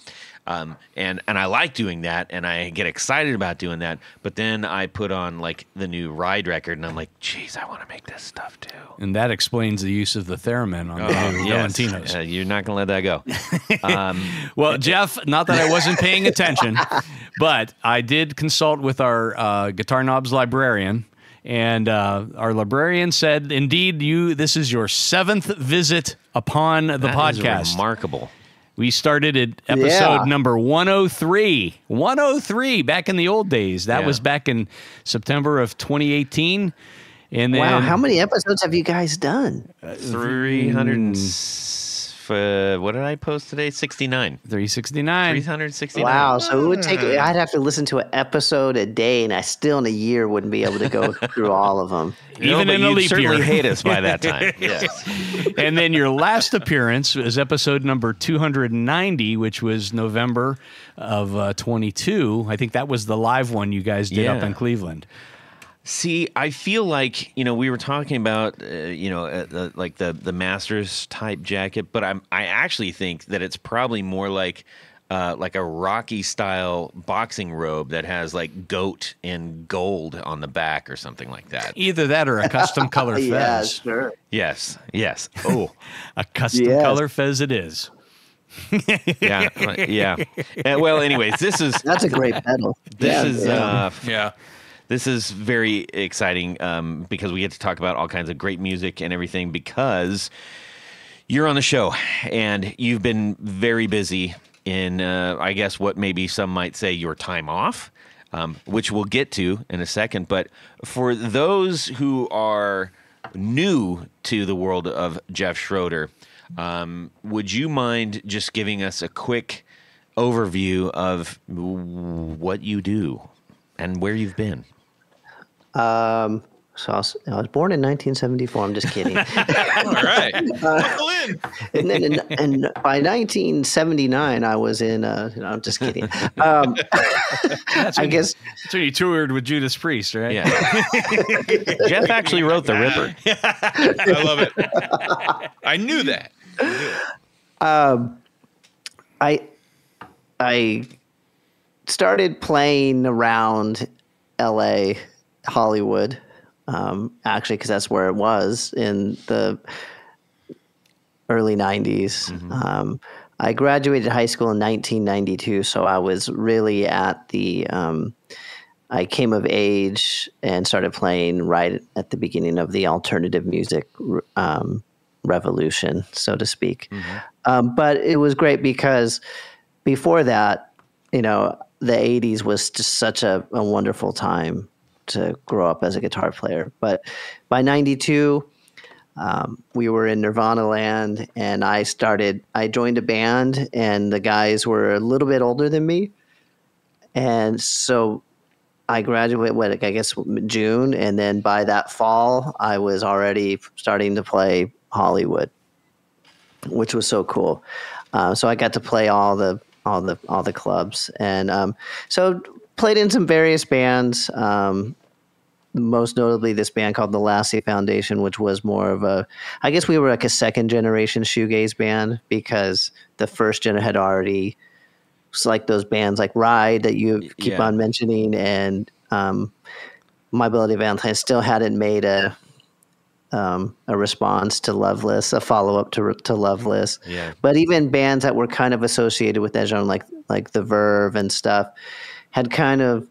And I like doing that, and I get excited about doing that. But then I put on like the new Ride record, and I'm like, geez, I want to make this stuff too. And that explains the use of the theremin on the Valentinos. You're not going to let that go. Well, Jeff, not that I wasn't paying attention, but I did consult with our Guitar Knobs librarian. And our librarian said, indeed, this is your 7th visit upon the podcast. That is remarkable. We started at episode number 103. 103 back in the old days. That was back in September of 2018. And then, wow, how many episodes have you guys done? 300 what did I post today? 69. 369. 369. Wow, so it would take, I'd have to listen to an episode a day, and I still in a year wouldn't be able to go through all of them. Even in a leap year. You'd certainly hate us by that time. Yes. And then your last appearance was episode number 290, which was November of 22. I think that was the live one you guys did up in Cleveland. See, I feel like, you know, we were talking about, like the Masters type jacket, but I actually think that it's probably more like a Rocky style boxing robe that has like goat and gold on the back or something like that. Either that or a custom color fez. Yeah, sure. Yes, yes. Oh, a custom color fez it is. Yeah. Well, anyways, that's a great medal. This is very exciting because we get to talk about all kinds of great music and everything because you're on the show and you've been very busy in, I guess, what maybe some might say your time off, which we'll get to in a second. But for those who are new to the world of Jeff Schroeder, would you mind just giving us a quick overview of what you do and where you've been? So I was born in 1974. I'm just kidding. All right. And by 1979, I was in. No, I'm just kidding. I guess that's when you toured with Judas Priest, right? Yeah. Jeff actually wrote The Ripper. I love it. I knew that. I started playing around L.A. Hollywood, actually, because that's where it was in the early 90s. Mm-hmm. I graduated high school in 1992, so I was really at the I came of age and started playing right at the beginning of the alternative music revolution, so to speak. Mm-hmm. But it was great because before that, you know, the 80s was just such a wonderful time to grow up as a guitar player. But by 92, we were in Nirvana land, and I joined a band, and the guys were a little bit older than me. And so I graduated, I guess, June. And then by that fall, I was already starting to play Hollywood, which was so cool. So I got to play all the clubs. And so played in some various bands, most notably this band called the Lassie Foundation, which was more of a, I guess we were like a second generation shoegaze band, because the first gen had already, it's like those bands like Ride that you keep on mentioning, and My Bloody Valentine still hadn't made a response to Loveless, a follow-up to Loveless. Yeah. But even bands that were kind of associated with that genre, like The Verve and stuff, had kind of,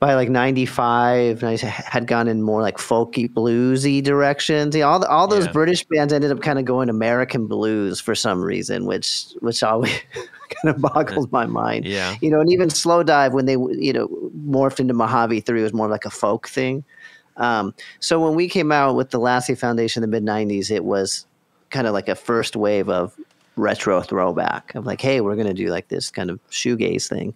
by like 95, had gone in more like folky, bluesy directions. You know, all those British bands ended up kind of going American blues for some reason, which always kind of boggles my mind. Yeah. You know, and even Slow Dive, when they, you know, morphed into Mojave 3, was more like a folk thing. So when we came out with the Lassie Foundation in the mid-90s, it was kind of like a first wave of retro throwback of like, hey, we're going to do like this kind of shoegaze thing.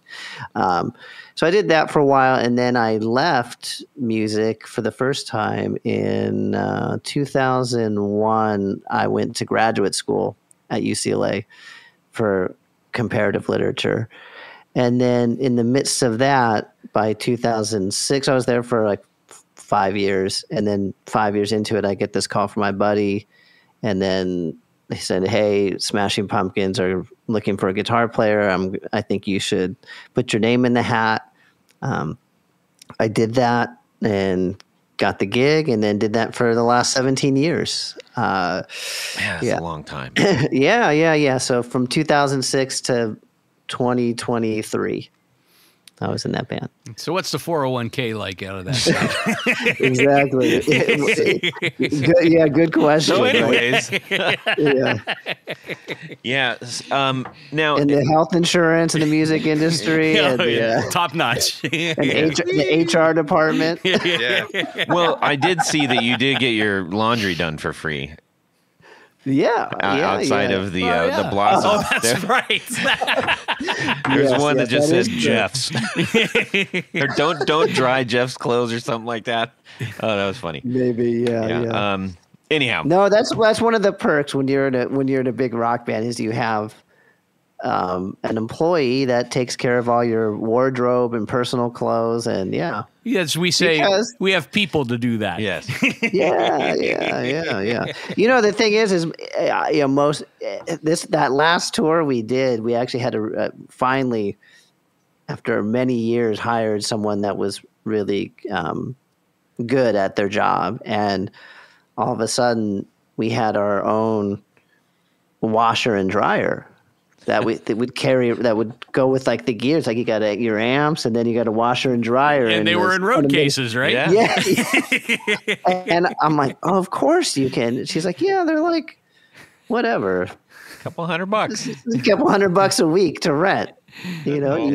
So I did that for a while, and then I left music for the first time in 2001. I went to graduate school at UCLA for comparative literature. And then in the midst of that, by 2006, I was there for like 5 years, and then 5 years into it, I get this call from my buddy, and then he said, "Hey, Smashing Pumpkins are looking for a guitar player. I think you should put your name in the hat." I did that and got the gig, and then did that for the last 17 years. That's a long time. So from 2006 to 2023. I was in that band. So what's the 401k like out of that? Exactly. Yeah, good question. So anyways. Right? Yeah. Yeah. Now, and the health insurance and the music industry. And, yeah. Top notch. And the HR department. Yeah. Well, I did see that you did get your laundry done for free. Yeah, outside of the Blossom. Oh, that's right. There's one that just says Jeff's. Or don't dry Jeff's clothes or something like that. Oh, that was funny. Maybe yeah. Anyhow, no, that's one of the perks when you're in a big rock band is you have an employee that takes care of all your wardrobe and personal clothes and yeah. Yes, we say because we have people to do that. Yes. Yeah. You know, the thing is you know, that last tour we did, we actually had to finally, after many years, hired someone that was really good at their job, and all of a sudden we had our own washer and dryer. That would go with like the gears. Like you got your amps, and then you got a washer and dryer. And they were in road cases, right? Yeah. And I'm like, oh, of course you can. And she's like, yeah, they're like, whatever, $200. $200 a week to rent. You know,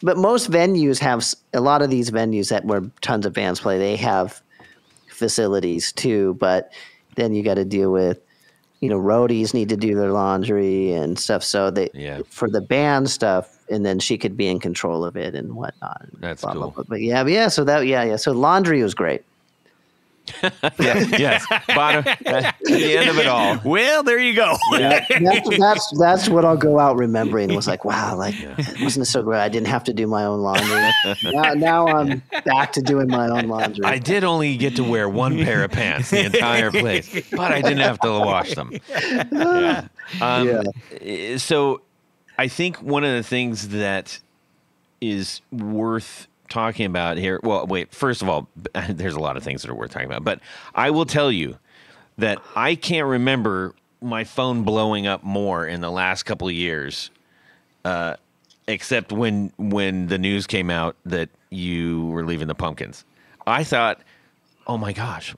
but most venues have a lot of these venues that where tons of bands play. They have facilities too, but then you got to deal with. You know, roadies need to do their laundry and stuff. So for the band stuff, and then she could be in control of it and whatnot. That's blah, cool. Blah, blah. But yeah. So so laundry was great. Yes. Bottom the end of it all. Well, there you go. Yeah. That's what I'll go out remembering. Was like, wow, it wasn't so great. I didn't have to do my own laundry. Now I'm back to doing my own laundry. I did only get to wear one pair of pants the entire place, but I didn't have to wash them. Yeah. So I think one of the things that is worth talking about here. Well, wait, first of all, there's a lot of things that are worth talking about, but I will tell you that I can't remember my phone blowing up more in the last couple of years, except when the news came out that you were leaving the Pumpkins. I thought, oh my gosh,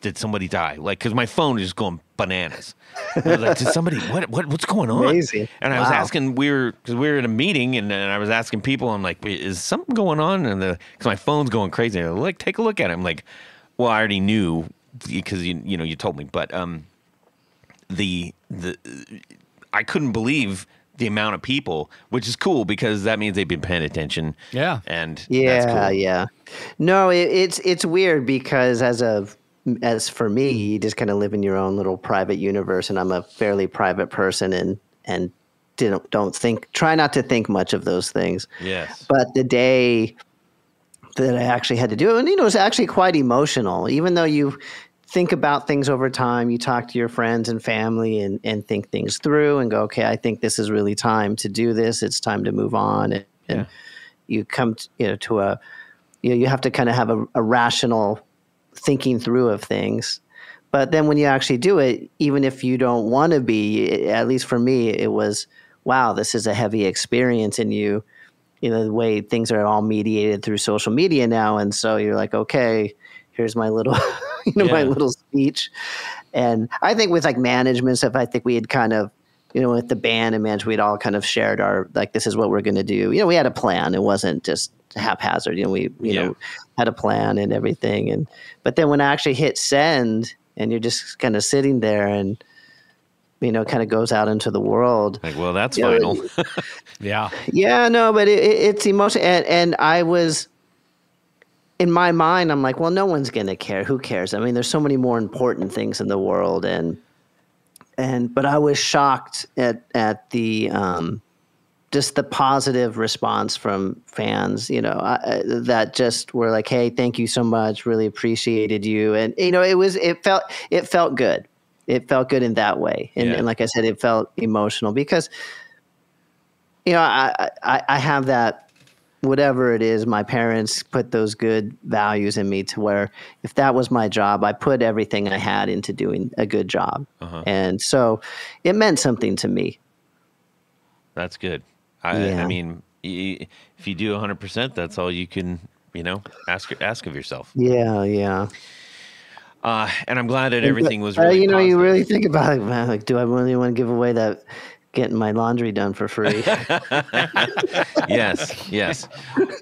did somebody die? Like, because my phone is just going bananas. I was like, did somebody? What's going on? Amazing. And I was asking. We were in a meeting, and I was asking people. I'm like, is something going on? And because my phone's going crazy. They're like, take a look at it. I'm like, well, I already knew because you told me, but I couldn't believe the amount of people, which is cool because that means they've been paying attention. Yeah. And yeah, that's cool. Yeah. No, it's weird because as for me, you just kind of live in your own little private universe, and I'm a fairly private person and try not to think much of those things. Yes. But the day that I actually had to do it, and it was actually quite emotional, even though you think about things over time. You talk to your friends and family and think things through and go, okay, I think this is really time to do this. It's time to move on. And you come you have to kind of have a rational thinking through of things. But then when you actually do it, even if you don't want to be, at least for me, it was, wow, this is a heavy experience. And the way things are all mediated through social media now. And so you're like, okay, here's my little, my little speech. And I think with like management stuff, I think we had kind of, with the band and management, we'd all kind of shared our, like, this is what we're going to do. We had a plan. It wasn't just haphazard. We had a plan and everything. But then when I actually hit send and you're just kind of sitting there and, kind of goes out into the world. Like, well, that's final. Yeah. Yeah, no, but it's emotional. And I was, in my mind, I'm like, well, no one's going to care. Who cares? I mean, there's so many more important things in the world. But I was shocked at the, just the positive response from fans, that just were like, hey, thank you so much. Really appreciated you. And, it felt good. It felt good in that way. And like I said, it felt emotional because, I have that, whatever it is, my parents put those good values in me to where if that was my job, I put everything I had into doing a good job. And so it meant something to me. That's good. I mean, if you do 100%, that's all you can, ask of yourself. Yeah. And I'm glad that everything was really positive. You really think about it, man. Like, do I really want to give away that getting my laundry done for free? Yes.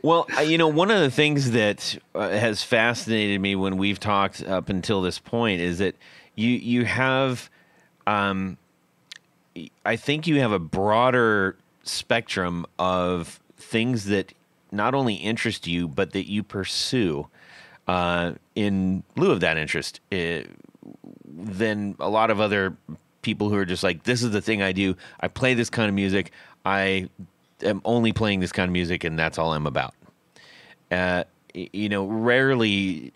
Well, one of the things that has fascinated me when we've talked up until this point is that you have, I think you have a broader spectrum of things that not only interest you, but that you pursue in lieu of that interest than a lot of other people who are just like, this is the thing I do. I play this kind of music. I am only playing this kind of music, and that's all I'm about. Rarely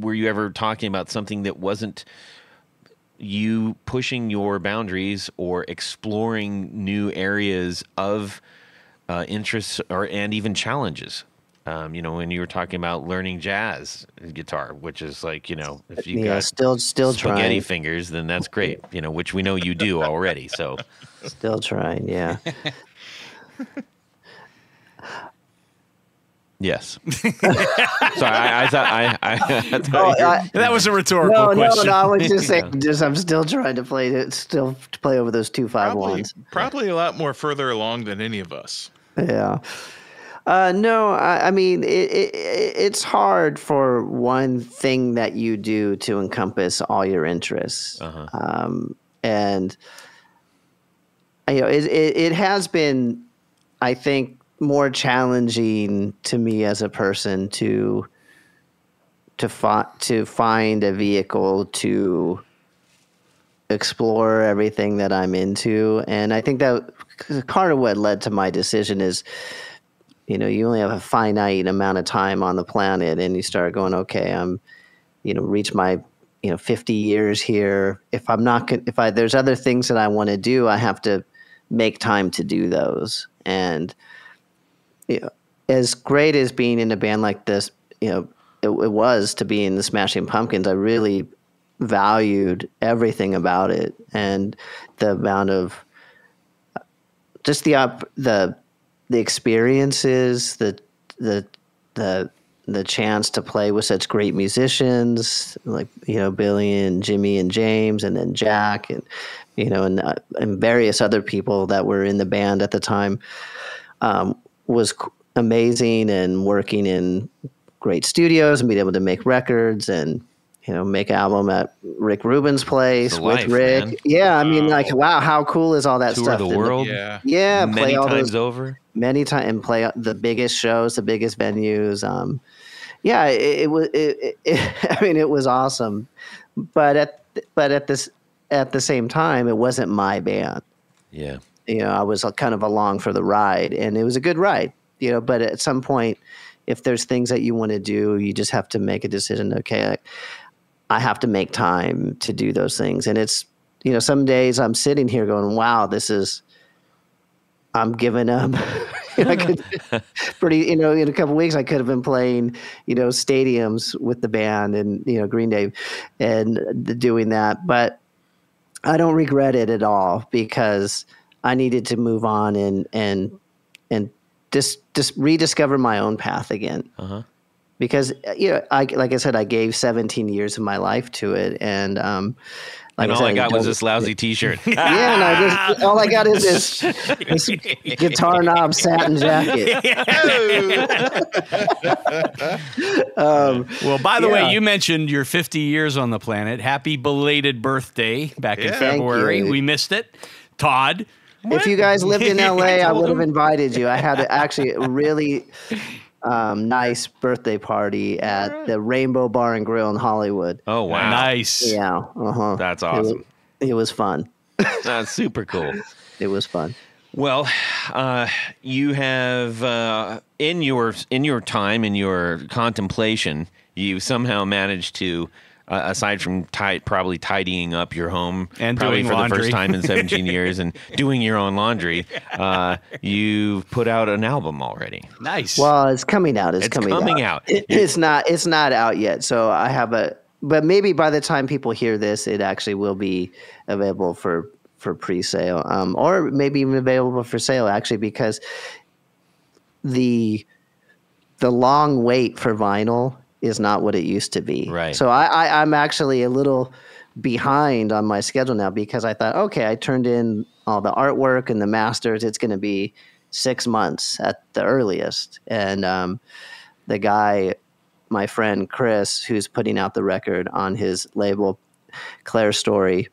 were you ever talking about something that wasn't you pushing your boundaries or exploring new areas of interests and even challenges. When you were talking about learning jazz guitar, which is like, if you got still spaghetti trying fingers, then that's great. Which we know you do already. So still trying, yeah. Yes. Sorry, I thought that was a rhetorical question. No, I was just saying, I'm still trying to play over those 2-5-1s. Probably a lot more further along than any of us. Yeah. No, I mean, it's hard for one thing that you do to encompass all your interests. Uh-huh. And, it has been, I think, more challenging to me as a person to find a vehicle to explore everything that I'm into. And I think that part of what led to my decision is, you only have a finite amount of time on the planet, and you start going, okay, I'm, reach my, 50 years here. If I'm not, there's other things that I want to do, I have to make time to do those. And, as great as being in a band like this, it was to be in the Smashing Pumpkins, I really valued everything about it, and the amount of just the experiences, the chance to play with such great musicians like Billy and Jimmy and James, and then Jack, and and various other people that were in the band at the time, was amazing. And working in great studios and being able to make records and make an album at Rick Rubin's place with Rick. Man. Yeah, I mean, wow, how cool is all that stuff? Tour the world. Yeah, play all those over. Many times, and play the biggest shows, the biggest venues. It was. I mean, it was awesome. But at the same time, it wasn't my band. Yeah, I was kind of along for the ride, and it was a good ride. But at some point, if there's things that you want to do, you just have to make a decision. Okay. I have to make time to do those things. And it's, some days I'm sitting here going, wow, I'm giving up. In a couple of weeks, I could have been playing, stadiums with the band and, Green Day and doing that. But I don't regret it at all, because I needed to move on and just rediscover my own path again. Uh-huh. Because, like I said, I gave 17 years of my life to it. And all I got was this lousy T-shirt. Yeah, and all I got is this guitar knob satin jacket. Well, by the way, you mentioned your 50 years on the planet. Happy belated birthday back in February. We missed it. Todd. What? If you guys lived in LA, I would have invited you. I had a really nice birthday party at the Rainbow Bar and Grill in Hollywood. Oh, wow. Nice. Yeah. Uh-huh. That's awesome. It was fun. That's super cool. It was fun. Well, you have in your time, in your contemplation, you somehow managed to, aside from probably tidying up your home, and probably for laundry. The first time in 17 years, and doing your own laundry, you've put out an album already. Nice. Well, it's coming out. It's coming out. It's not out yet. So I have but maybe by the time people hear this, it actually will be available for for pre-sale, or maybe even available for sale, actually, because the long wait for vinyl is not what it used to be. Right. So I'm actually a little behind on my schedule now, because I thought, okay, I turned in all the artwork and the masters. It's going to be 6 months at the earliest. And the guy, my friend Chris, who's putting out the record on his label, Claire Story,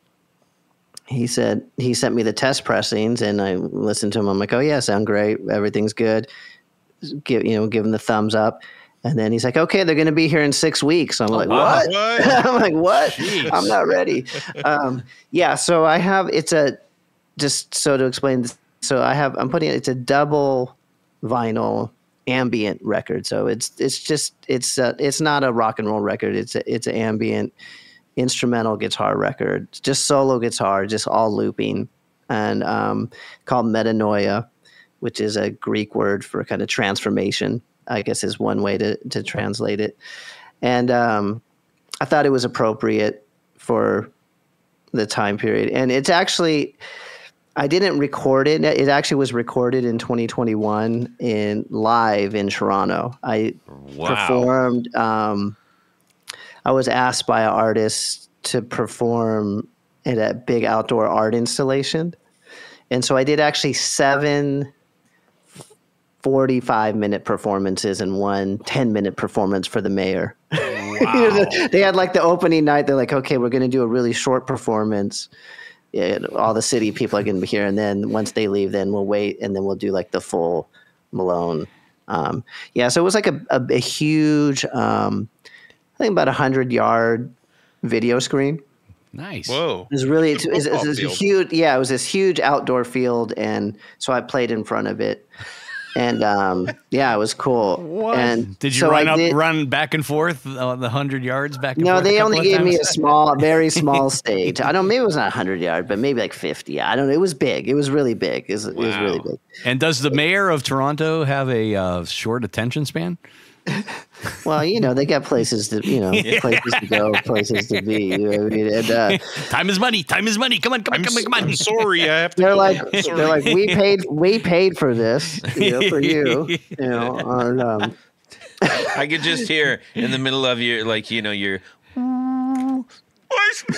he said, he sent me the test pressings and I listened to him. I'm like, oh yeah, sound great. Everything's good. Give him the thumbs up. And then he's like, okay, they're going to be here in 6 weeks. I'm like, what? I'm like, what? Jeez. I'm not ready. Yeah. So I have, I'm putting it, it's a double vinyl ambient record. So it's not a rock and roll record. It's an ambient instrumental guitar record, just solo guitar, just all looping, and called Metanoia, which is a Greek word for kind of transformation, I guess is one way to translate it. And I thought it was appropriate for the time period. And it's actually, I didn't record it. It actually was recorded in 2021 live in Toronto. I performed, I was asked by an artist to perform at a big outdoor art installation. And so I did actually 7 45-minute performances and one 10-minute performance for the mayor. Wow. They had like the opening night. They're like, okay, we're going to do a really short performance. All the city people are going to be here. And then once they leave, then we'll wait. And then we'll do like the full Malone. Yeah. So it was like a huge, I think about 100-yard video screen. Nice. Whoa. It was really, it was this huge outdoor field. And so I played in front of it. And yeah, it was cool. What? And did you run back and forth the 100 yards back? And no, forth they only gave me a small, very small stage. I don't. Maybe it was not 100 yards, but maybe like 50. I don't know. It was big. It was really big. It was really big. And does the mayor of Toronto have a short attention span? Well, they got places to, places to go, places to be. And, time is money. Time is money. Come on. I'm sorry, I have to. They're like, we paid for this, for you. And, I could just hear in the middle of your, your. I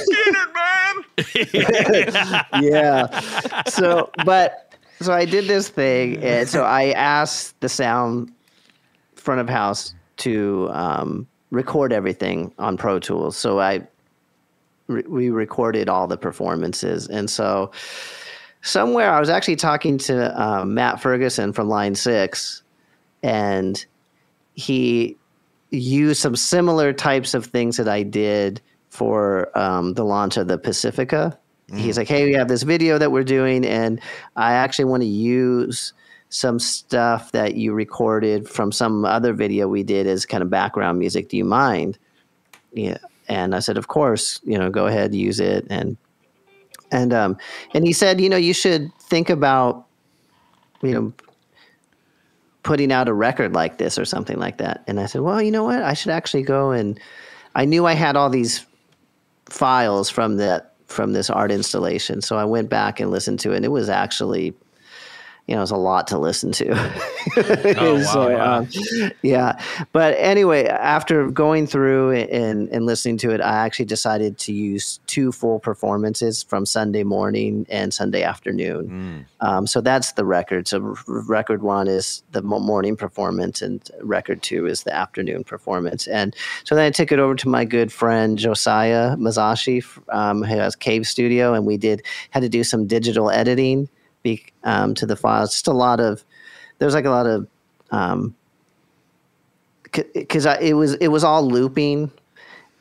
did it, man. Yeah. So I did this thing, and so I asked the sound front of house to record everything on Pro Tools. So we recorded all the performances. And so somewhere I was actually talking to Matt Ferguson from Line 6, and he used some similar types of things that I did for the launch of the Pacifica. Mm. He's like, hey, we have this video that we're doing, and I actually want to use some stuff that you recorded from some other video we did as kind of background music. Do you mind? Yeah. And I said, of course, go ahead, use it. And he said, you should think about, putting out a record like this or something like that. And I said, well, you know what? I should actually go. And I knew I had all these files from this art installation. So I went back and listened to it, and it was actually, it's a lot to listen to. Oh, wow, so, yeah. But anyway, after going through and listening to it, I actually decided to use 2 full performances from Sunday morning and Sunday afternoon. Mm. So that's the record. So record 1 is the morning performance, and record 2 is the afternoon performance. And so then I took it over to my good friend, Josiah Masashi, who has Cave Studio, and we had to do some digital editing to the files. Just there's a lot of because it was all looping,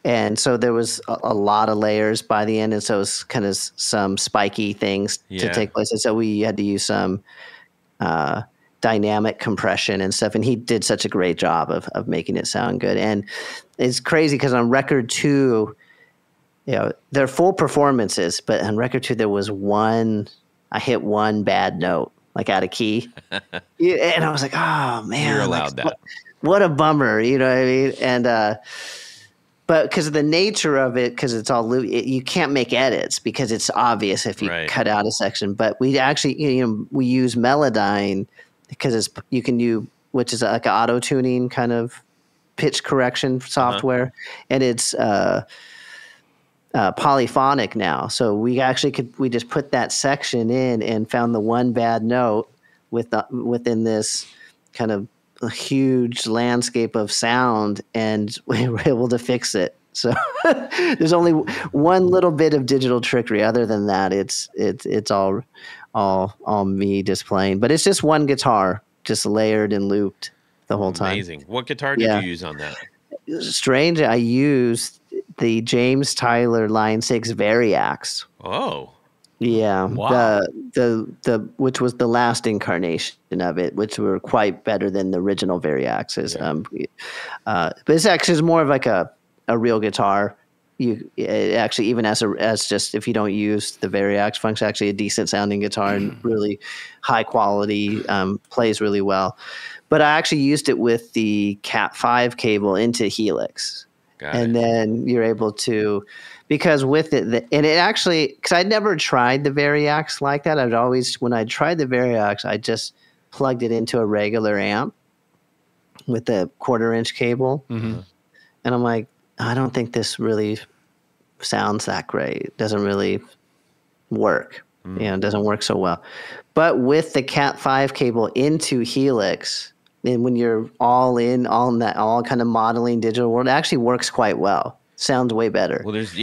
and so there was a lot of layers by the end, and so it was kind of some spiky things to take place, and so we had to use some dynamic compression and stuff, and he did such a great job of making it sound good. And it's crazy because on record 2, they're full performances, but on record 2 there was I hit one bad note, like out of key. And I was like, oh man, you're allowed that. What a bummer. You know what I mean? And But because of the nature of it, because it's all loose, you can't make edits because it's obvious if you cut out a section. But we actually, we use Melodyne because you can do, which is like an auto tuning kind of pitch correction software, and it's polyphonic now. So we actually we just put that section in and found the one bad note within this kind of a huge landscape of sound, and we were able to fix it. So there's only one little bit of digital trickery. Other than that, it's all me just playing. But it's just one guitar, just layered and looped the whole time. Amazing. What guitar did you use on that? Strange. I used the James Tyler Line 6 Variax. Oh. Yeah, wow. the which was the last incarnation of it, which were quite better than the original Variaxes. Yeah. But it's actually more of like a real guitar. It actually, even as just if you don't use the Variax function, actually a decent sounding guitar and really high quality, plays really well. But I actually used it with the Cat5 cable into Helix. And then you're able to, because with it, and it actually, because I'd never tried the Variax like that. I'd always, when I tried the Variax, I just plugged it into a regular amp with a 1/4-inch cable. Mm-hmm. And I'm like, I don't think this really sounds that great. It doesn't really work. Mm-hmm. It doesn't work so well. But with the Cat5 cable into Helix, and when you're all in that kind of modeling digital world, it actually works quite well. Sounds way better. Well, it's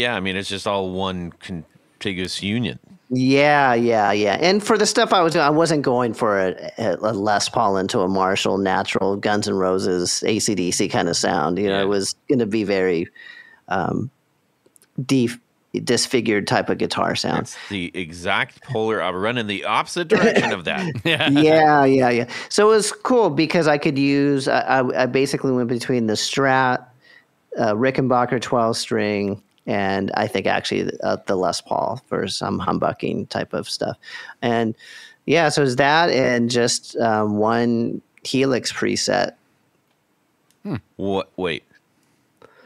just all one contiguous union. Yeah. And for the stuff I was doing, I wasn't going for a Les Paul into a Marshall, natural Guns N' Roses, AC/DC kind of sound. It was going to be very disfigured type of guitar sound. That's the exact polar. I've run in the opposite direction of that. Yeah. So it was cool because I could use. I basically went between the Strat, Rickenbacker 12-string, and I think actually the Les Paul for some humbucking type of stuff. And yeah, so it's that and just one Helix preset. What? Wait.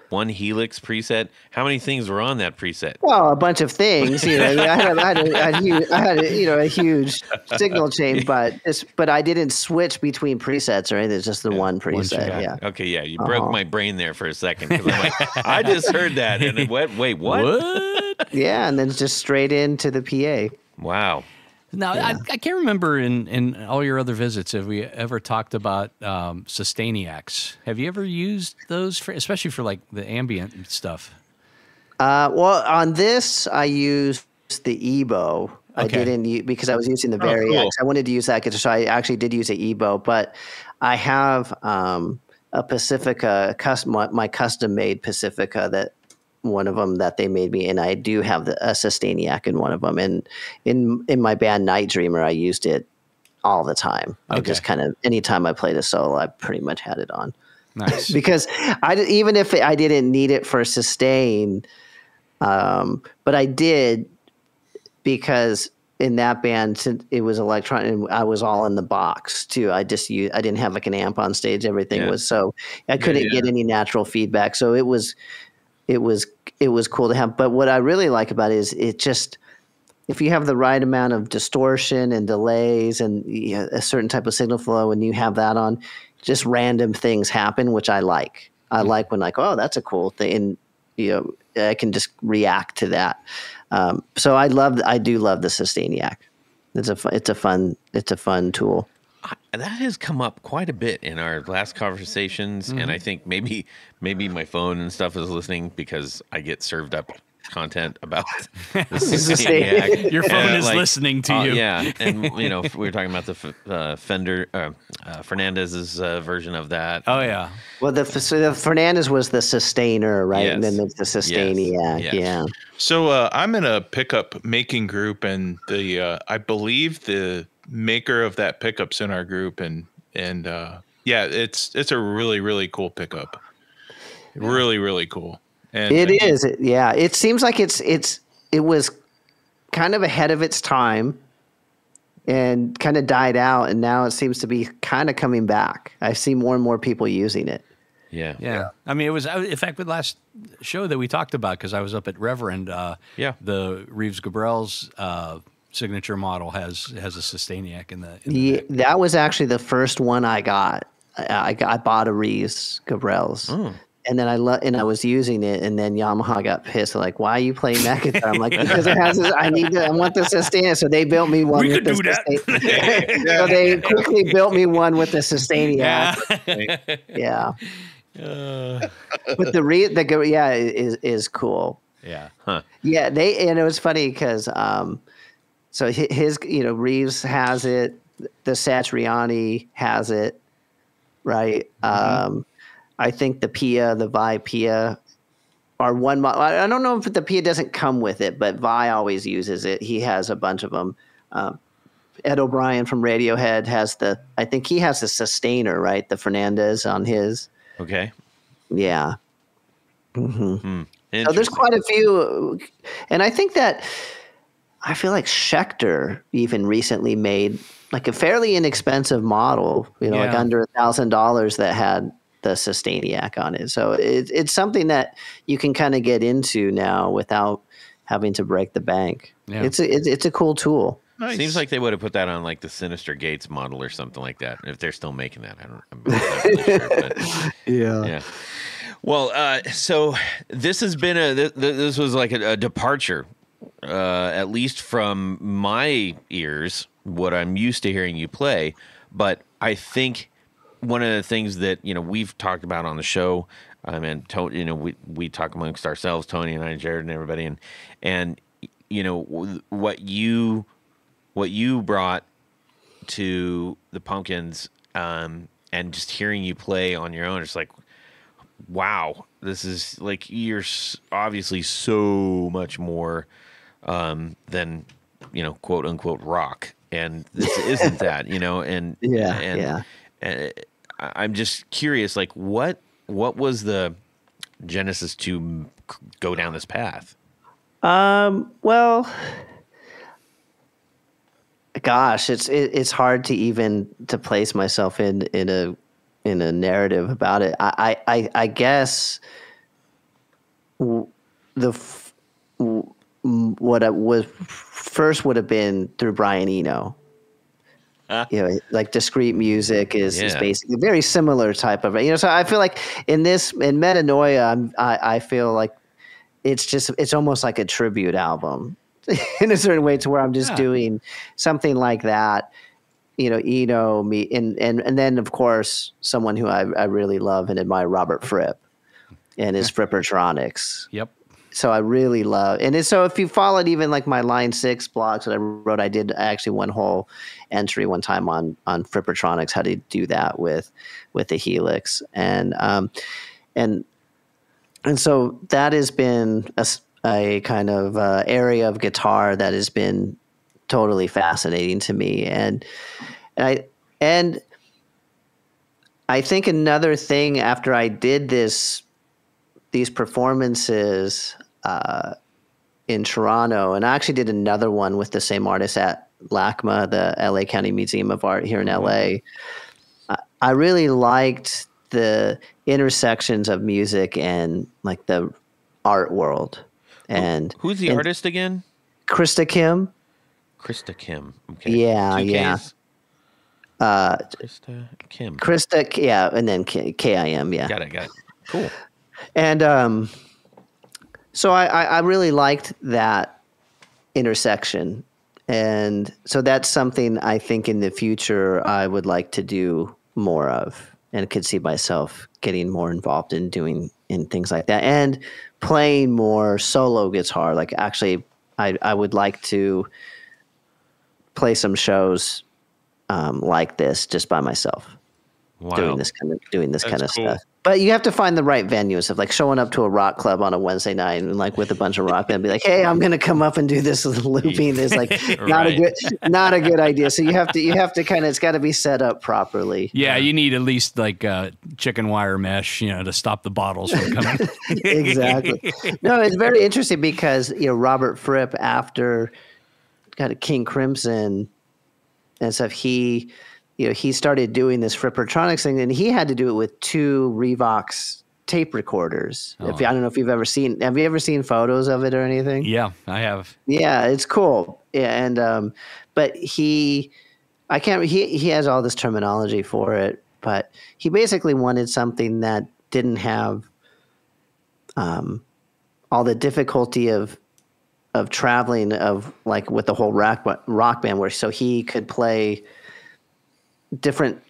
One Helix preset. How many things were on that preset? Well, a bunch of things. I had a huge signal chain, but I didn't switch between presets or anything. It's just the one preset. Okay. Yeah, you broke my brain there for a second. I'm like, I just heard that and it went, wait, what? Yeah, and then just straight into the PA. Wow. Now, yeah. I can't remember in all your other visits if we ever talked about Sustainiacs. Have you ever used those, especially for like the ambient stuff? Well, on this, I used the Ebo. Okay. I didn't use, because I was using the Variax. Cool. I wanted to use that guitar, so I actually did use the Ebo, but I have a Pacifica, my custom-made Pacifica that one of them that they made me, and I do have a Sustainiac in one of them, and in my band Night Dreamer I used it all the time. I just kind of, anytime I played a solo I pretty much had it on. Nice. Because even if I didn't need it for sustain, but I did, because in that band it was electronic and I was all in the box too. I didn't have like an amp on stage. Everything was, so I couldn't get any natural feedback, so it was cool to have. But what I really like about it is it just, if you have the right amount of distortion and delays and a certain type of signal flow and you have that on, just random things happen, which I like. I like when like, oh, that's a cool thing. And, I can just react to that. So I do love the Sustainiac. It's a fun tool. That has come up quite a bit in our last conversations, and I think maybe my phone and stuff is listening because I get served up content about Sustainiac. Your phone is like, listening to you. Yeah, and we were talking about the Fender Fernandez's version of that. Oh yeah. Well, the Fernandez was the Sustainer, right? Yes. And then the Sustainiac. Yes. Yeah. So I'm in a pickup making group, and the I believe the maker of that pickup's in our group, and yeah, it's a really, really cool pickup. Really, really cool. And it is. Yeah. It seems like it was kind of ahead of its time and kind of died out, and now it seems to be kind of coming back. I see more and more people using it. Yeah. I mean, it was, in fact, the last show that we talked about, because I was up at Reverend, the Reeves-Gabrel's signature model has a Sustainiac in the That was actually the first one I got. I bought a Reeves-Gabrel's. Mm. And then I was using it, and then Yamaha got pissed. They're like, why are you playing that guitar? I'm like, because it has this. I want the Sustainiac. So they built me one. We with could the do that. So they quickly built me one with the Sustainiac. Yeah. But the cool. Yeah. Huh. Yeah. And it was funny because so his Reeves has it. The Satriani has it, right? Mm-hmm. I think the Pia, the Vi Pia are one model. I don't know if the Pia doesn't come with it, but Vi always uses it. He has a bunch of them. Ed O'Brien from Radiohead has I think he has the Sustainer, right? The Fernandez on his. Okay. Yeah. Mm-hmm. So there's quite a few. And I think that I feel like Schecter even recently made like a fairly inexpensive model, like under $1,000 that had the Sustainiac on it. So it's something that you can kind of get into now without having to break the bank. Yeah. It's a cool tool. Nice. Seems like they would have put that on like the Sinister Gates model or something like that. If they're still making that, I'm not really sure. But, yeah. Well, so this has been this was like a departure, at least from my ears, what I'm used to hearing you play. But I think one of the things that we've talked about on the show, and Tony, we talk amongst ourselves, Tony and I, and Jared and everybody, and what you brought to the Pumpkins, and just hearing you play on your own, it's like, wow, this is like, you're obviously so much more than quote unquote rock, and this isn't that, and I'm just curious, like what was the genesis to go down this path? Well, gosh, it's hard to even to place myself in a narrative about it. I guess what I was first would have been through Brian Eno. Like discrete music is basically a very similar type of, so I feel like in Metanoia, I feel like it's almost like a tribute album in a certain way, to where I'm just doing something like that, me, and then of course, someone who I really love and admire, Robert Fripp and his Frippertronics. Yep. So I really love, and so if you followed even like my Line 6 blogs that I wrote, I did actually one whole entry one time on Frippertronics, how to do that with the Helix, and so that has been a kind of area of guitar that has been totally fascinating to me, and I think another thing after I did these performances in Toronto, and I actually did another one with the same artist at LACMA, the LA County Museum of Art here in LA. I really liked the intersections of music and like the art world. And who's the artist again? Krista Kim. Krista Kim. Okay. Yeah. Yeah. Krista Kim. Krista. Yeah. And then Kim. Yeah. Got it. Cool. And so I really liked that intersection. And so that's something I think in the future I would like to do more of, and could see myself getting more involved in doing in things like that, and playing more solo guitar. Like actually, I would like to play some shows like this just by myself. Wow. Doing this kind of stuff. But you have to find the right venues of like showing up to a rock club on a Wednesday night and like with a bunch of rock and be like, hey, I'm gonna come up and do this looping. It's like not a good idea. So you have to kind of, it's got to be set up properly. Yeah, you need at least like chicken wire mesh, to stop the bottles from coming. Exactly. No, it's very interesting because Robert Fripp, after King Crimson and stuff, he you know, he started doing this Frippertronics thing, and he had to do it with two Revox tape recorders. Oh. I don't know if you've ever seen, have you ever seen photos of it or anything? Yeah, I have. Yeah, it's cool. Yeah, and but he has all this terminology for it, but he basically wanted something that didn't have all the difficulty of traveling of like with the whole rock band, where so he could play different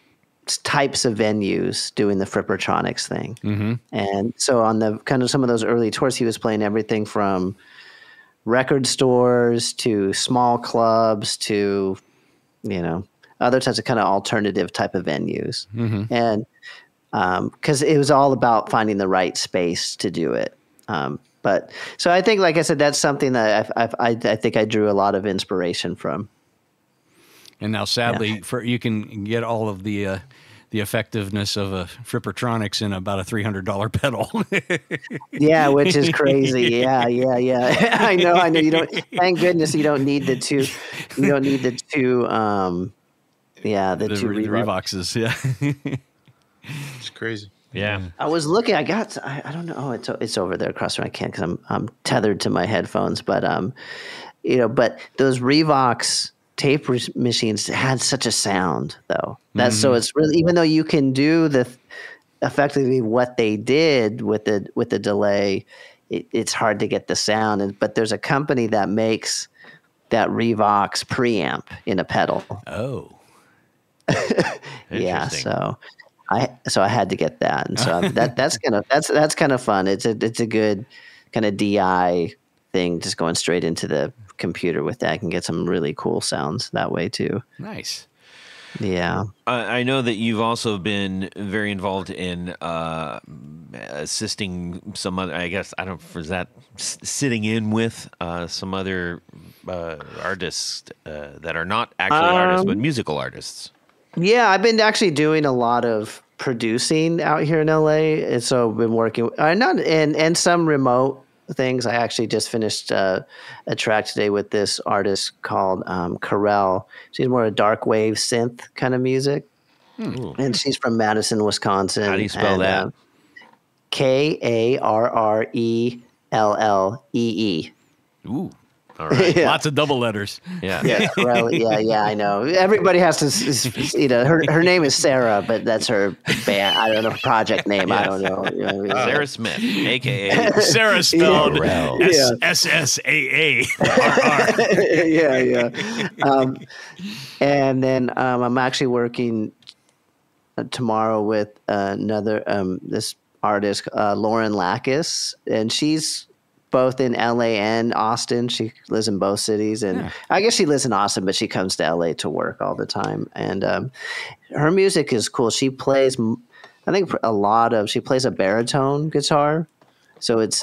types of venues doing the Frippertronics thing. Mm-hmm. And so on the kind of some of those early tours, he was playing everything from record stores to small clubs to, you know, other types of kind of alternative type of venues. Mm-hmm. And because it was all about finding the right space to do it. But so I think, like I said, that's something that I think I drew a lot of inspiration from. And now, sadly, yeah. You can get all of the effectiveness of a Frippertronics in about a $300 pedal. Yeah, which is crazy. Yeah. I know. You don't. Thank goodness you don't need the two. You don't need the two. Yeah, the two Revoxes. Yeah, it's crazy. Yeah, I was looking. I don't know. Oh, it's over there across where I can't because I'm tethered to my headphones. But you know, but those Revox tape machines had such a sound, though. That's so it's really, even though you can do the effectively what they did with the delay, it's hard to get the sound. But there's a company that makes that Revox preamp in a pedal. Oh, yeah. So I had to get that, and so that's kind of fun. It's a good kind of DI thing, just going straight into the computer with that. I can get some really cool sounds that way too. Nice. Yeah. I know that you've also been very involved in assisting some other, I guess, I don't know, is that sitting in with some other artists that are not actually artists, but musical artists? Yeah, I've been actually doing a lot of producing out here in LA. And so I've been working, and some remote things. I actually just finished a track today with this artist called Corel. She's more a dark wave synth kind of music. And she's from Madison, Wisconsin. How do you spell that? Karrellee. Ooh. All right. Yeah. Lots of double letters. Yeah. Yeah, I know. Everybody has to, you know, her name is Sarah, but that's her band. I don't know, project name. Yes. I don't know. You know, Sarah Smith, a.k.a. Sarah spelled SSAARR. Yeah. And then I'm actually working tomorrow with another, this artist, Lauren Lacus, and she's both in LA and Austin. She lives in both cities, and I guess she lives in Austin, but she comes to LA to work all the time. And her music is cool. She plays, I think she plays a baritone guitar. So it's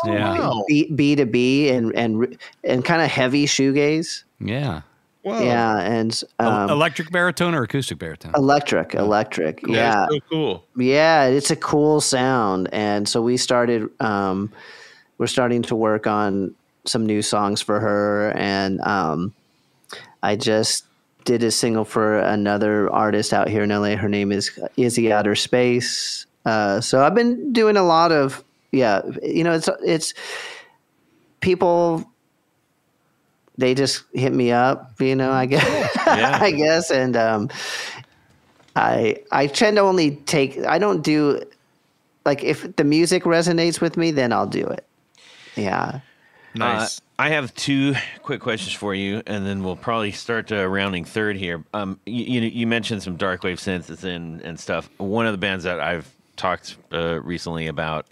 B to B and kind of heavy shoegaze. Yeah. Wow. Yeah, and electric baritone or acoustic baritone? Electric. Cool. Yeah. That's so cool. Yeah, it's a cool sound. And so we started we're starting to work on some new songs for her, and I just did a single for another artist out here in LA. Her name is Izzy Outer Space. So I've been doing a lot of, you know, it's people, they just hit me up, you know, I guess. Yeah. I guess, and I tend to only I don't do, like, if the music resonates with me, then I'll do it. Yeah. Nice. I have two quick questions for you, and then we'll probably start to rounding third here. You mentioned some dark wave synths and stuff. One of the bands that I've talked recently about,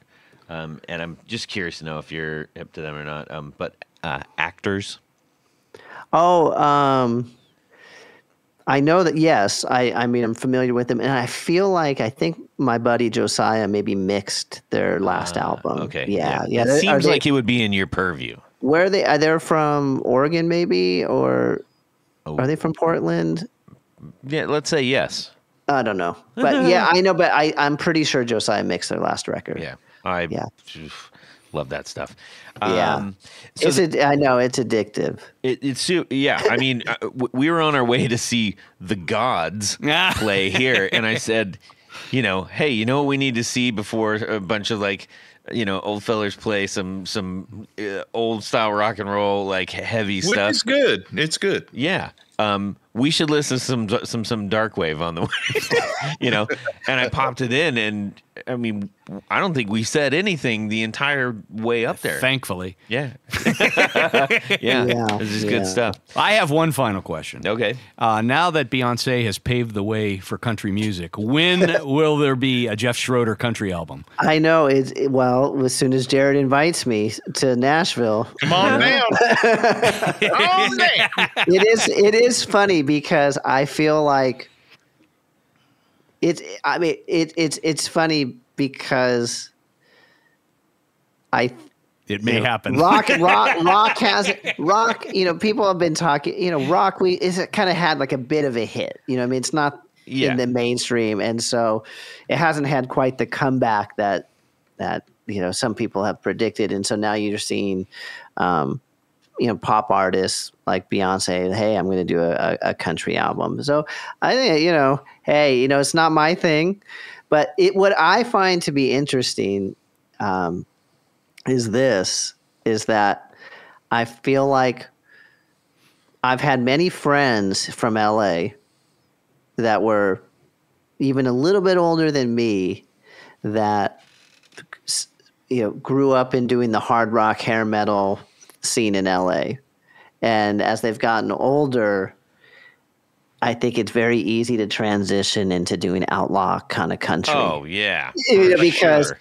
and I'm just curious to know if you're hip to them or not, but Actors. Oh, I know that, yes. I mean, I'm familiar with them, and I think my buddy Josiah maybe mixed their last album. Okay. Yeah. It seems like it would be in your purview. Where are they? Are they from Oregon, maybe, or are they from Portland? Yeah, let's say yes. I don't know, but yeah, I know, but I'm pretty sure Josiah mixed their last record. Yeah. Love that stuff. Yeah. So I know it's addictive. Yeah. I mean, we were on our way to see The Gods play here. And I said, hey, you know what we need to see before a bunch of old fellers play some old style rock and roll, heavy stuff. Which is good. It's good. Yeah. We should listen to some dark wave on the way, and I popped it in, and I mean, I don't think we said anything the entire way up there. Thankfully. Yeah. This is good stuff. I have one final question. Okay. Now that Beyonce has paved the way for country music, when will there be a Jeff Schroeder country album? I know. Well, as soon as Jared invites me to Nashville. Come on down. Oh, man. It is funny because I feel like it's funny because it may happen. Rock people have been talking, rock kind of had a bit of a hit. It's not in the mainstream, and so it hasn't had quite the comeback that some people have predicted, and so now you're seeing pop artists like Beyonce, hey, I'm going to do a country album. So I think, it's not my thing, but what I find to be interesting is that I feel like I've had many friends from LA that were even a little bit older than me that, grew up in doing the hard rock, hair metal scene in LA, and as they've gotten older, I think it's very easy to transition into doing outlaw kind of country. Oh yeah, because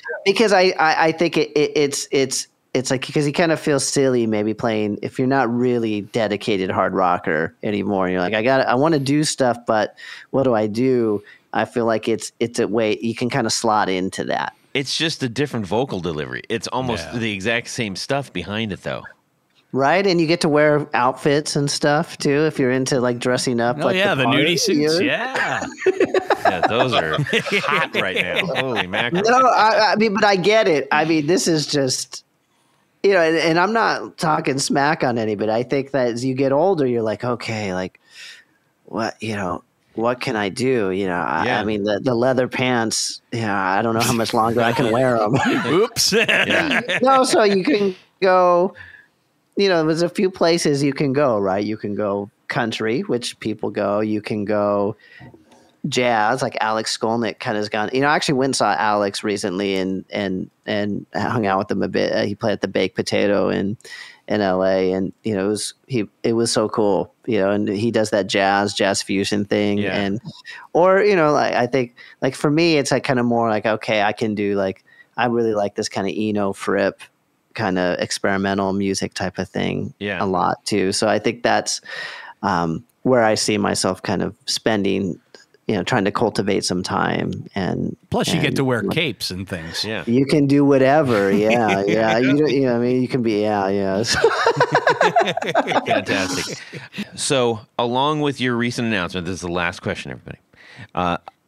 I think it's because you kind of feel silly maybe playing if you're not really dedicated hard rocker anymore. You're like, I want to do stuff, but what do I do? I feel like it's a way you can kind of slot into that. It's just a different vocal delivery. It's almost the exact same stuff behind it, though. Right, and you get to wear outfits and stuff too if you're into dressing up. Oh the nudie suits, those are hot right now. Holy mackerel! No, I mean, but I get it. I mean, this is just, and I'm not talking smack on anybody. I think that as you get older, you're like, okay, what, what can I do? I mean, the leather pants, I don't know how much longer I can wear them. Oops. No, so you can go. There's a few places you can go, right? You can go country, which people go. You can go jazz, like Alex Skolnick kind of has gone. I actually went and saw Alex recently and hung out with him a bit. He played at the Baked Potato in LA, and it was so cool. And he does that jazz fusion thing, I think for me, it's kind of more okay, I can do I really like this kind of Eno Fripp kind of experimental music type of thing a lot too. So I think that's where I see myself kind of spending, trying to cultivate some time. And plus you get to wear capes and things. Yeah. You can do whatever. Yeah. Yeah. You can be, fantastic. So along with your recent announcement, this is the last question, everybody,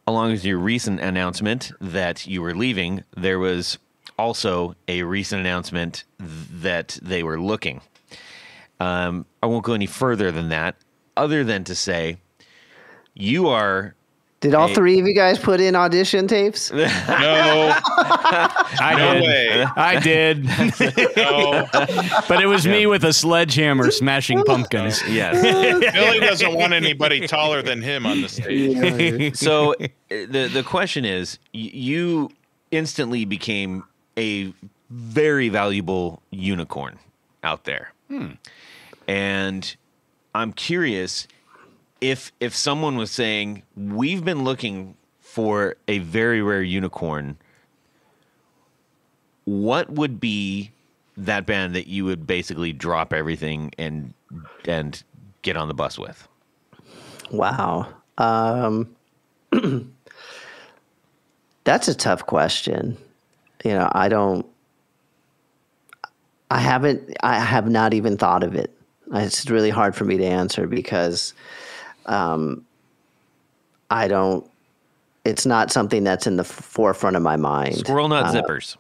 along with your recent announcement that you were leaving, there was also a recent announcement that they were looking. I won't go any further than that, other than to say you are... Did all three of you guys put in audition tapes? No. I did. No. But it was me with a sledgehammer smashing pumpkins. Yes. Billy doesn't want anybody taller than him on the stage. Yeah. So the question is, you instantly became a very valuable unicorn out there. And I'm curious if someone was saying, we've been looking for a very rare unicorn, what would be that band that you would basically drop everything and get on the bus with? Wow. That's a tough question. I have not even thought of it. It's really hard for me to answer because it's not something that's in the forefront of my mind. Squirrel Nut Zippers.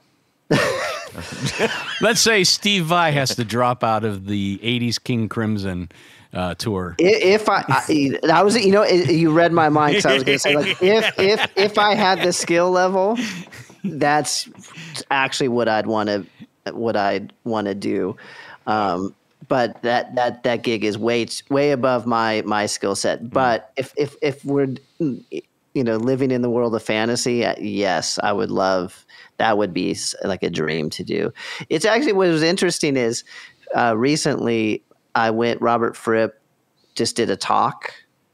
Let's say Steve Vai has to drop out of the 80s King Crimson tour. If I was, you know, you read my mind, because I was going to say, like, if I had the skill level, that's actually what I'd want to do. But that gig is way above my skill set. But if we're, you know, living in the world of fantasy, yes, I would love. That would be like a dream to do. It's actually, what was interesting is recently I went. Robert Fripp just did a talk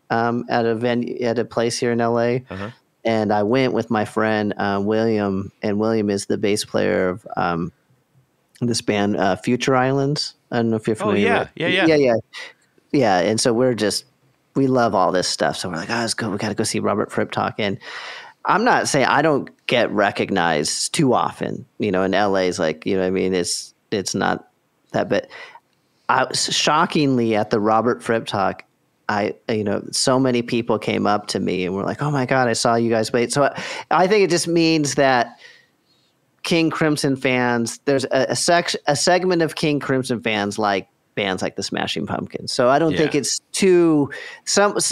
at a venue, at a place here in LA, and I went with my friend William. And William is the bass player of this band Future Islands. I don't know if you're familiar. Oh yeah, yeah. And so we love all this stuff. So we're like, oh, let's go. We got to go see Robert Fripp talk. And I'm not saying I don't get recognized too often, you know, in LA's like, you know what I mean? It's not that, but shockingly at the Robert Fripp talk, you know, so many people came up to me and were like, oh my God, I saw you guys. Wait. So I think it just means that King Crimson fans, there's a segment of King Crimson fans like bands like the Smashing Pumpkins. So I don't think it's too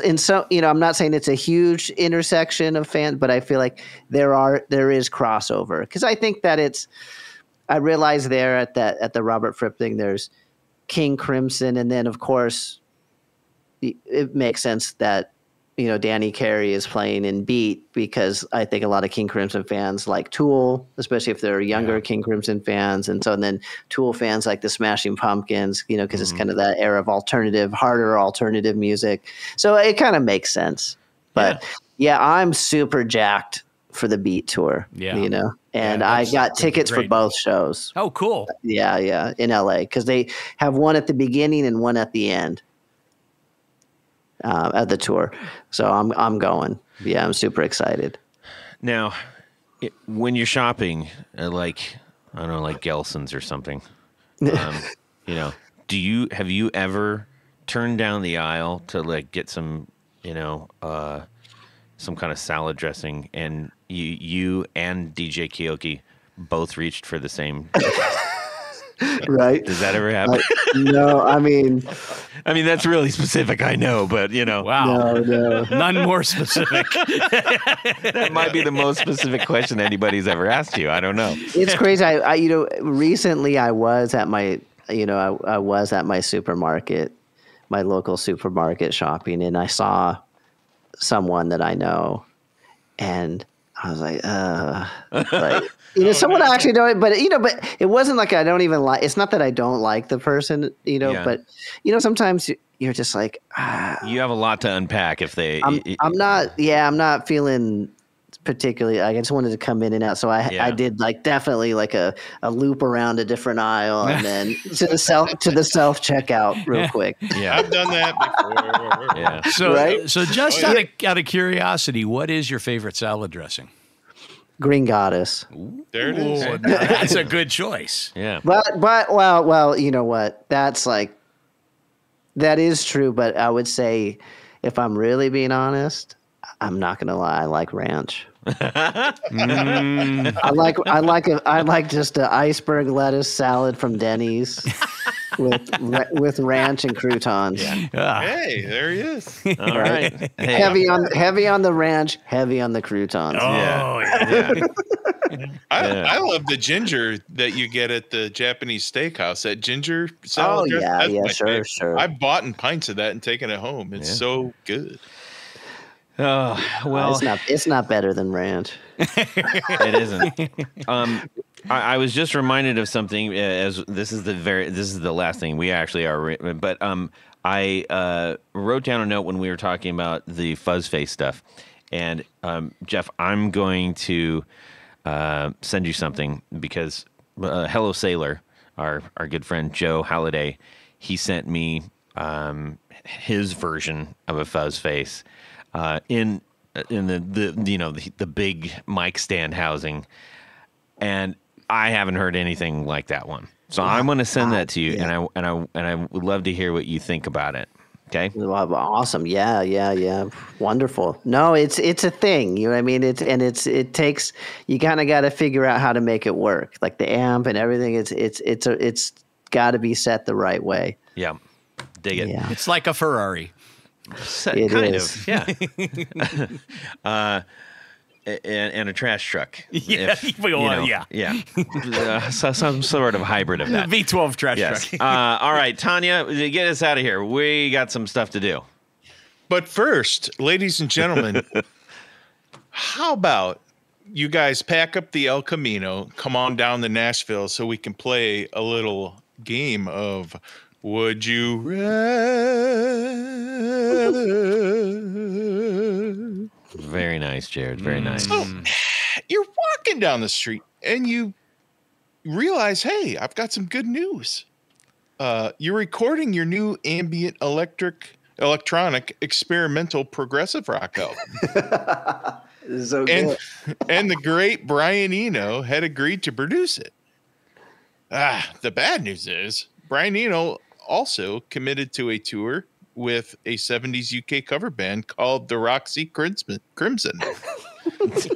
you know, I'm not saying it's a huge intersection of fans, but I feel like there is crossover, because I think that I realized there at the Robert Fripp thing, there's King Crimson, and then of course it makes sense that, you know, Danny Carey is playing in Beat, because I think a lot of King Crimson fans like Tool, especially if they're younger King Crimson fans. And so then Tool fans like the Smashing Pumpkins, you know, because it's kind of that era of alternative, harder alternative music. So it kind of makes sense. But yeah, I'm super jacked for the Beat tour, you know, and I got tickets for both shows. Oh, cool. Yeah, yeah, in LA, because they have one at the beginning and one at the end. At the tour. So I'm going. Yeah, I'm super excited. Now, when you're shopping at, like, I don't know, like Gelson's or something, you know, have you ever turned down the aisle to, like, get some, you know, some kind of salad dressing, and you and DJ Keoki both reached for the same? Right? Does that ever happen? No, I mean that's really specific, I know, but, you know, wow, no. None more specific. That might be the most specific question anybody's ever asked you. I don't know. It's crazy. I you know, recently I was at my, you know, I was at my supermarket, my local supermarket shopping, and I saw someone that I know, and I was like, you know, someone I actually don't, but, you know, but it wasn't like I don't even like, it's not that I don't like the person, you know, but, you know, sometimes you're just like, you have a lot to unpack if they, I'm not feeling particularly, I just wanted to come in and out. So I did, like, definitely like a loop around a different aisle, and then to the self checkout real quick. Yeah. I've done that before. Yeah. So, right? So just out of curiosity, what is your favorite salad dressing? Green Goddess. There it is. Ooh, that's a good choice. Yeah. But well, you know what? That's like, that is true. But I would say, if I'm really being honest, I'm not gonna lie, I like ranch. I like just an iceberg lettuce salad from Denny's with ranch and croutons. Yeah. Hey, there he is. All right. Hey. Heavy on the ranch, heavy on the croutons. Oh yeah. I love the ginger that you get at the Japanese steakhouse. That ginger salad. Oh yeah, sure. I've bought in pints of that and taken it home. It's so good. Oh, well, it's not better than ranch. It isn't. I was just reminded of something, as this is the last thing we actually are, but I wrote down a note when we were talking about the fuzz face stuff, and Jeff, I'm going to send you something, because Hello Sailor, our good friend Joe Halliday, he sent me his version of a fuzz face. In the you know, the big mic stand housing, and I haven't heard anything like that one. So I'm going to send that to you, and I would love to hear what you think about it. Okay. Awesome. Yeah. Wonderful. No, it's a thing. You know what I mean? It takes you kind of got to figure out how to make it work. Like the amp and everything. It's got to be set the right way. Yeah. Dig it. Yeah. It's like a Ferrari. Kind of. Yeah. And a trash truck. Yeah. Some sort of hybrid of that. V12 trash truck. All right, Tanya, get us out of here. We got some stuff to do. But first, ladies and gentlemen, how about you guys pack up the El Camino, come on down to Nashville so we can play a little game of Would You Rather? Very nice, Jared. Very nice. So, you're walking down the street and you realize, hey, I've got some good news. You're recording your new ambient electronic experimental progressive rock album. So good. And the great Brian Eno had agreed to produce it. The bad news is Brian Eno also committed to a tour with a 70s UK cover band called the Roxy Crimson. But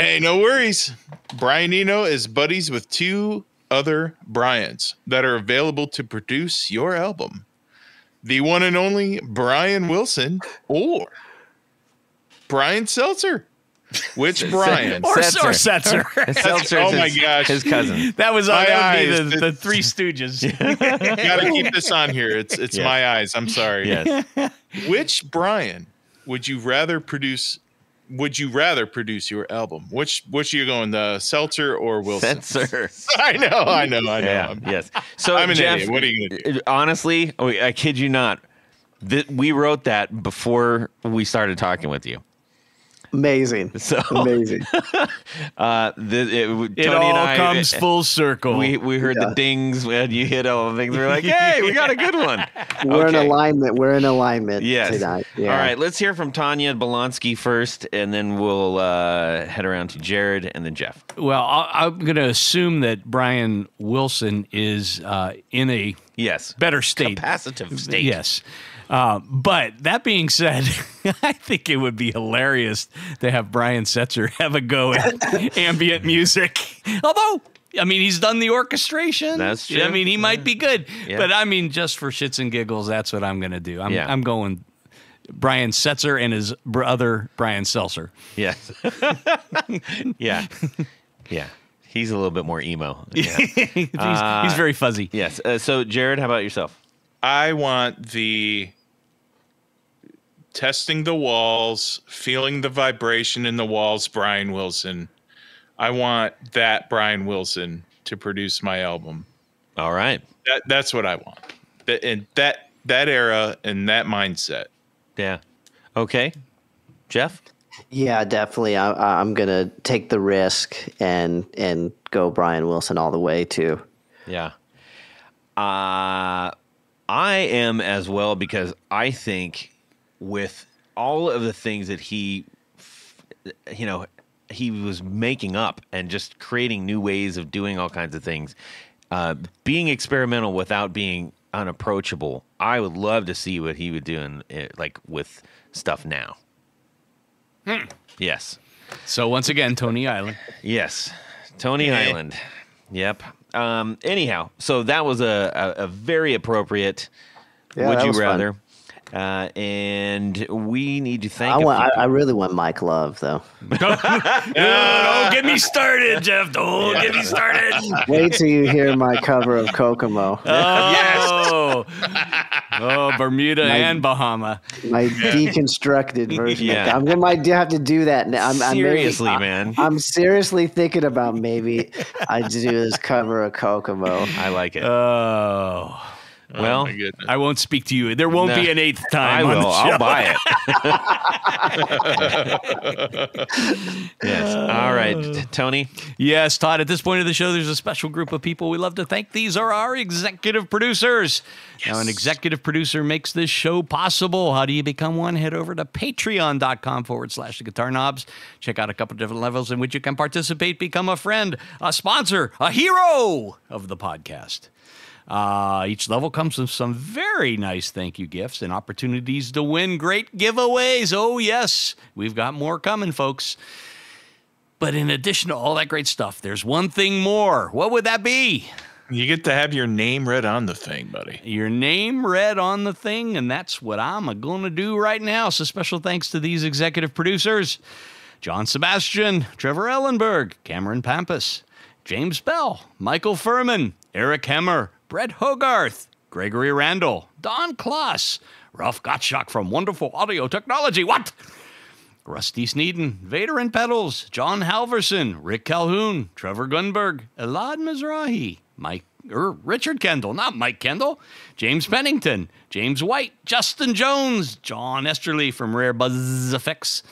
hey, no worries. Brian Eno is buddies with two other Bryans that are available to produce your album. The one and only Brian Wilson or Brian Seltzer. Which Brian? Or Setzer. Oh, my gosh. His cousin. That was on the Three Stooges. Got to keep this on here. It's my eyes. I'm sorry. Yes. Which Brian would you rather produce your album? Which are you going, the Seltzer or Wilson? Setzer. I know. Yeah, yes. So, I'm an idiot. What are you going to do? Honestly, I kid you not, we wrote that before we started talking with you. Amazing. So amazing. Tony and I, it all comes full circle. We heard the dings when you hit all the things. We're like, hey, we got a good one. We're in alignment tonight. Yeah. All right, let's hear from Tanya Bolonsky first, and then we'll head around to Jared and then Jeff. Well, I'm going to assume that Brian Wilson is in a better state. Capacitive state. Yes. But that being said, I think it would be hilarious to have Brian Setzer have a go at ambient music. Although, I mean, he's done the orchestration. That's true. I mean, he might be good. Yeah. But, I mean, just for shits and giggles, that's what I'm going to do. I'm going Brian Setzer and his brother, Brian Seltzer. Yes. Yeah. Yeah. He's a little bit more emo. Yeah. He's very fuzzy. Yes. So, Jared, how about yourself? I want the... testing the walls, feeling the vibration in the walls, Brian Wilson. I want that Brian Wilson to produce my album. All right. That's what I want. That era and that mindset. Yeah. Okay. Jeff? Yeah, definitely. I'm going to take the risk and go Brian Wilson all the way, too. Yeah. I am as well, because I think... with all of the things that he was making up and just creating new ways of doing all kinds of things, being experimental without being unapproachable. I would love to see what he would do with stuff now. Yes. So once again, Tony Island. Yes, Tony Island. Yep. Anyhow, so that was a very appropriate. Yeah, would you rather? Fun. And we need to thank. I really want Mike Love, though. Don't get me started, Jeff. Don't get me started. Wait till you hear my cover of Kokomo. Oh, yes. Oh, Bermuda and Bahama. My deconstructed version. Yeah. I'm going to have to do that now. I'm seriously thinking about maybe I do this cover of Kokomo. I like it. Oh. Well, I won't speak to you. There won't be an eighth time. I will. I'll buy it. Yes. All right, Tony. Yes, Todd. At this point of the show, there's a special group of people we love to thank. These are our executive producers. Yes. Now, an executive producer makes this show possible. How do you become one? Head over to patreon.com/theguitarknobs. Check out a couple of different levels in which you can participate, become a friend, a sponsor, a hero of the podcast. Each level comes with some very nice thank you gifts and opportunities to win great giveaways. Oh, yes, we've got more coming, folks. But in addition to all that great stuff, there's one thing more. What would that be? You get to have your name read on the thing, buddy. Your name read on the thing, and that's what I'm going to do right now. So special thanks to these executive producers, John Sebastian, Trevor Ellenberg, Cameron Pampas, James Bell, Michael Furman, Eric Hemmer, Brett Hogarth, Gregory Randall, Don Kloss, Ralph Gottschalk from Wonderful Audio Technology. What? Rusty Sneeden, Vader and Pedals, John Halverson, Rick Calhoun, Trevor Gunberg, Elad Mizrahi, Richard Kendall, not Mike Kendall, James Pennington, James White, Justin Jones, John Esterly from Rare Buzz Effects,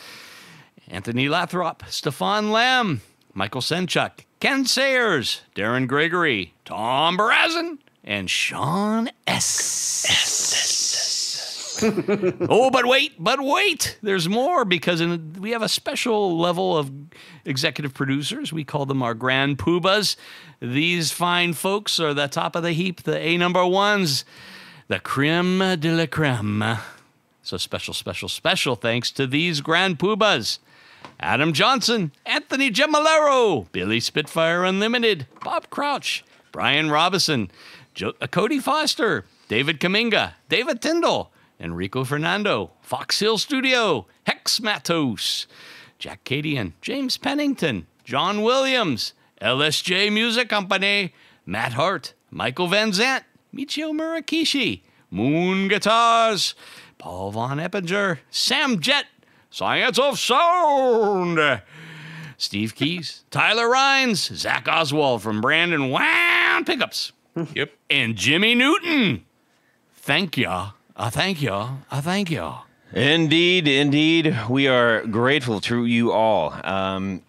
Anthony Lathrop, Stefan Lamb, Michael Senchuk, Ken Sayers, Darren Gregory, Tom Barazin, and Sean S. Oh, but wait, there's more, because we have a special level of executive producers. We call them our grand poobahs. These fine folks are the top of the heap, the A-number ones, the creme de la creme. So special, special, special thanks to these grand poobahs: Adam Johnson, Anthony Gemolero, Billy Spitfire Unlimited, Bob Crouch, Brian Robison, Cody Foster, David Kaminga, David Tyndall, Enrico Fernando, Fox Hill Studio, Hex Matos, Jack Cadian, James Pennington, John Williams, LSJ Music Company, Matt Hart, Michael Van Zant, Michio Murakishi, Moon Guitars, Paul Von Eppinger, Sam Jett, Science of Sound, Steve Keys, Tyler Rhines, Zach Oswald from Brandon Wound Pickups, yep, and Jimmy Newton. Thank ya. I thank y'all. I thank y'all. Indeed, indeed. We are grateful to you all. And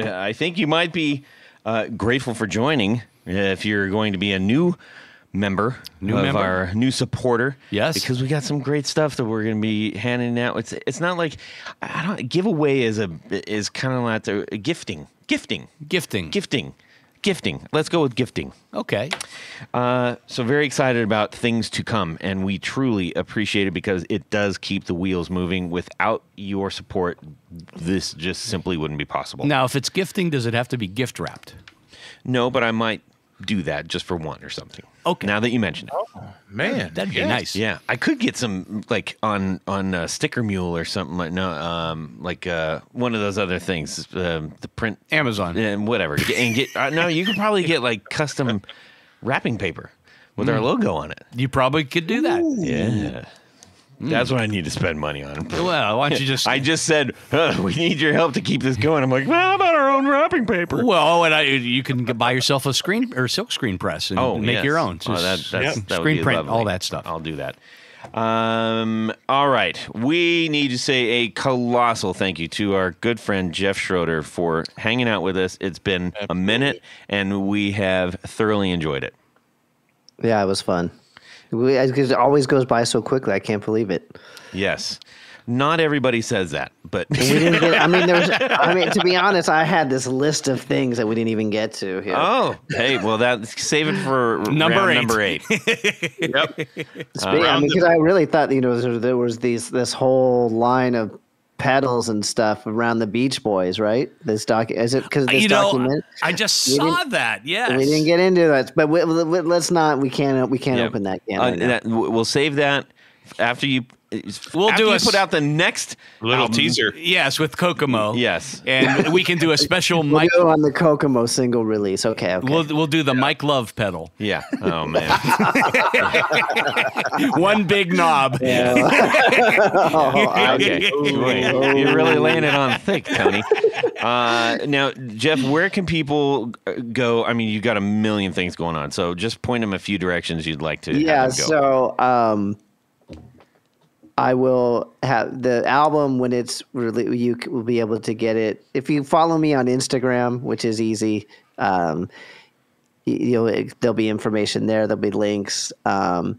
I think you might be grateful for joining if you're going to be a new member. Our new supporter. Yes. Because we got some great stuff that we're going to be handing out. It's not like, I don't, giveaway is kind of like gifting. Let's go with gifting. Okay. So very excited about things to come, and we truly appreciate it because it does keep the wheels moving. Without your support, this just simply wouldn't be possible. Now, if it's gifting, does it have to be gift wrapped? No, but I might do that just for one or something. Okay. Now that you mentioned it. Oh, man. That'd be nice. Yeah. I could get some, like, on Sticker Mule or something. Like, no, one of those other things. The print. Amazon. And whatever. And get, no, you could probably get, like, custom wrapping paper with our logo on it. You probably could do that. Ooh. Yeah. That's what I need to spend money on. Well, why don't you just... I just said, we need your help to keep this going. I'm like, well, how about our own wrapping paper? Well, and you can buy yourself a silk screen press and make your own. Oh, that screen print, lovely. All that stuff. I'll do that. All right. We need to say a colossal thank you to our good friend Jeff Schroeder for hanging out with us. It's been a minute, and we have thoroughly enjoyed it. Yeah, it was fun. It always goes by so quickly. I can't believe it. Yes. Not everybody says that, but we didn't get, to be honest, I had this list of things that we didn't even get to here. Oh, hey, well, save it for number eight. Yep. Because I really thought, there was this whole line of pedals and stuff around the Beach Boys, right? This document. I just saw that. Yes, we didn't get into that, but let's not. We can't open that can. Right now. We'll save that after you. We'll put out the next little teaser. Yes, with Kokomo. Yes, and we can do a special we'll do on the Kokomo single release. Okay. We'll do the Mike Love pedal. Yeah. Oh man. One big knob. Yeah. Okay. You're really laying it on thick, Tony. Now, Jeff, where can people go? I mean, you've got a million things going on, so just point them a few directions you'd like to. Yeah. Have them go. So. I will have the album when it's released. You will be able to get it if you follow me on Instagram, which is easy. There'll be information there. There'll be links on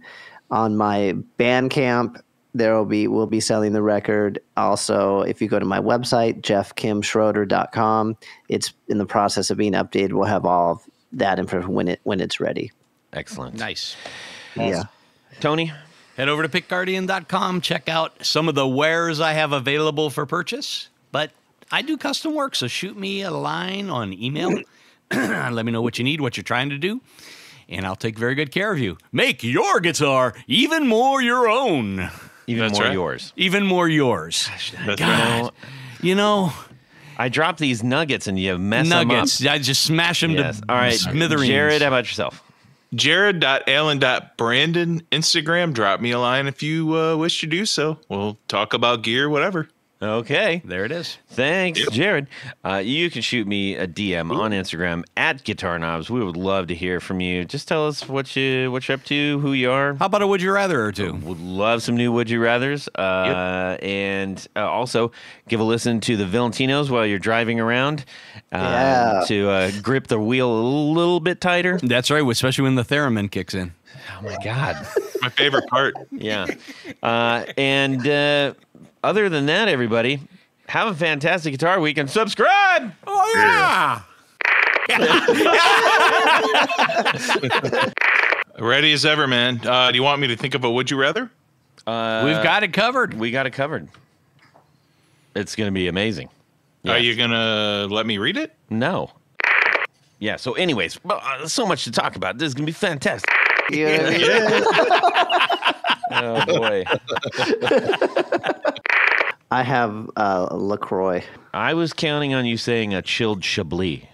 my Bandcamp. We'll be selling the record. Also, if you go to my website, jeffkimschroeder.com, it's in the process of being updated. We'll have all of that info when it's ready. Excellent. Nice. Awesome. Yeah. Tony? Head over to pickguardian.com. Check out some of the wares I have available for purchase. But I do custom work, so shoot me a line on email. Let me know what you need, what you're trying to do, and I'll take very good care of you. Make your guitar even more your own. Even more yours. Even more yours. That's God. You know... I drop these nuggets and you mess them up. I just smash them to all right, smithereens. Jared, how about yourself? Jared.Allen.Brandon, Instagram. Drop me a line if you wish to do so. We'll talk about gear, whatever. Okay. There it is. Thanks, Jared. You can shoot me a DM on Instagram at Guitar Knobs. We would love to hear from you. Just tell us what you're up to, who you are. How about a Would You Rather or two? Would love some new Would You Rathers. And also give a listen to the Valentinos while you're driving around to grip the wheel a little bit tighter. That's right, especially when the theremin kicks in. Oh, my God. My favorite part. Yeah. Other than that, everybody, have a fantastic guitar week and subscribe! Oh, yeah! Ready as ever, man. Do you want me to think of a Would You Rather? We've got it covered. We got it covered. It's going to be amazing. Yes. Are you going to let me read it? No. Yeah, so anyways, so much to talk about. This is going to be fantastic. Yeah. Oh, boy. I have LaCroix. I was counting on you saying a chilled Chablis.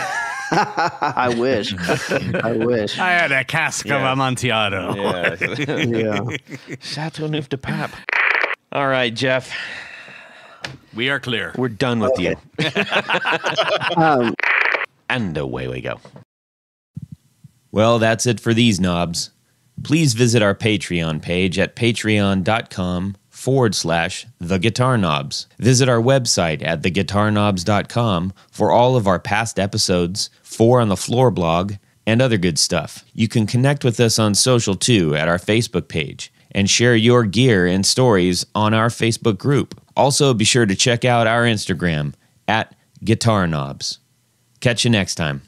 I wish. I wish. I had a cask of Amontillado. Yeah. Chateau Neuf de Pape. All right, Jeff. We are clear. We're done with you. And away we go. Well, that's it for these knobs. Please visit our Patreon page at patreon.com/theguitarknobs. Visit our website at theguitarknobs.com for all of our past episodes, 4 on the Floor blog, and other good stuff. You can connect with us on social too at our Facebook page and share your gear and stories on our Facebook group. Also, be sure to check out our Instagram at Guitar Knobs. Catch you next time.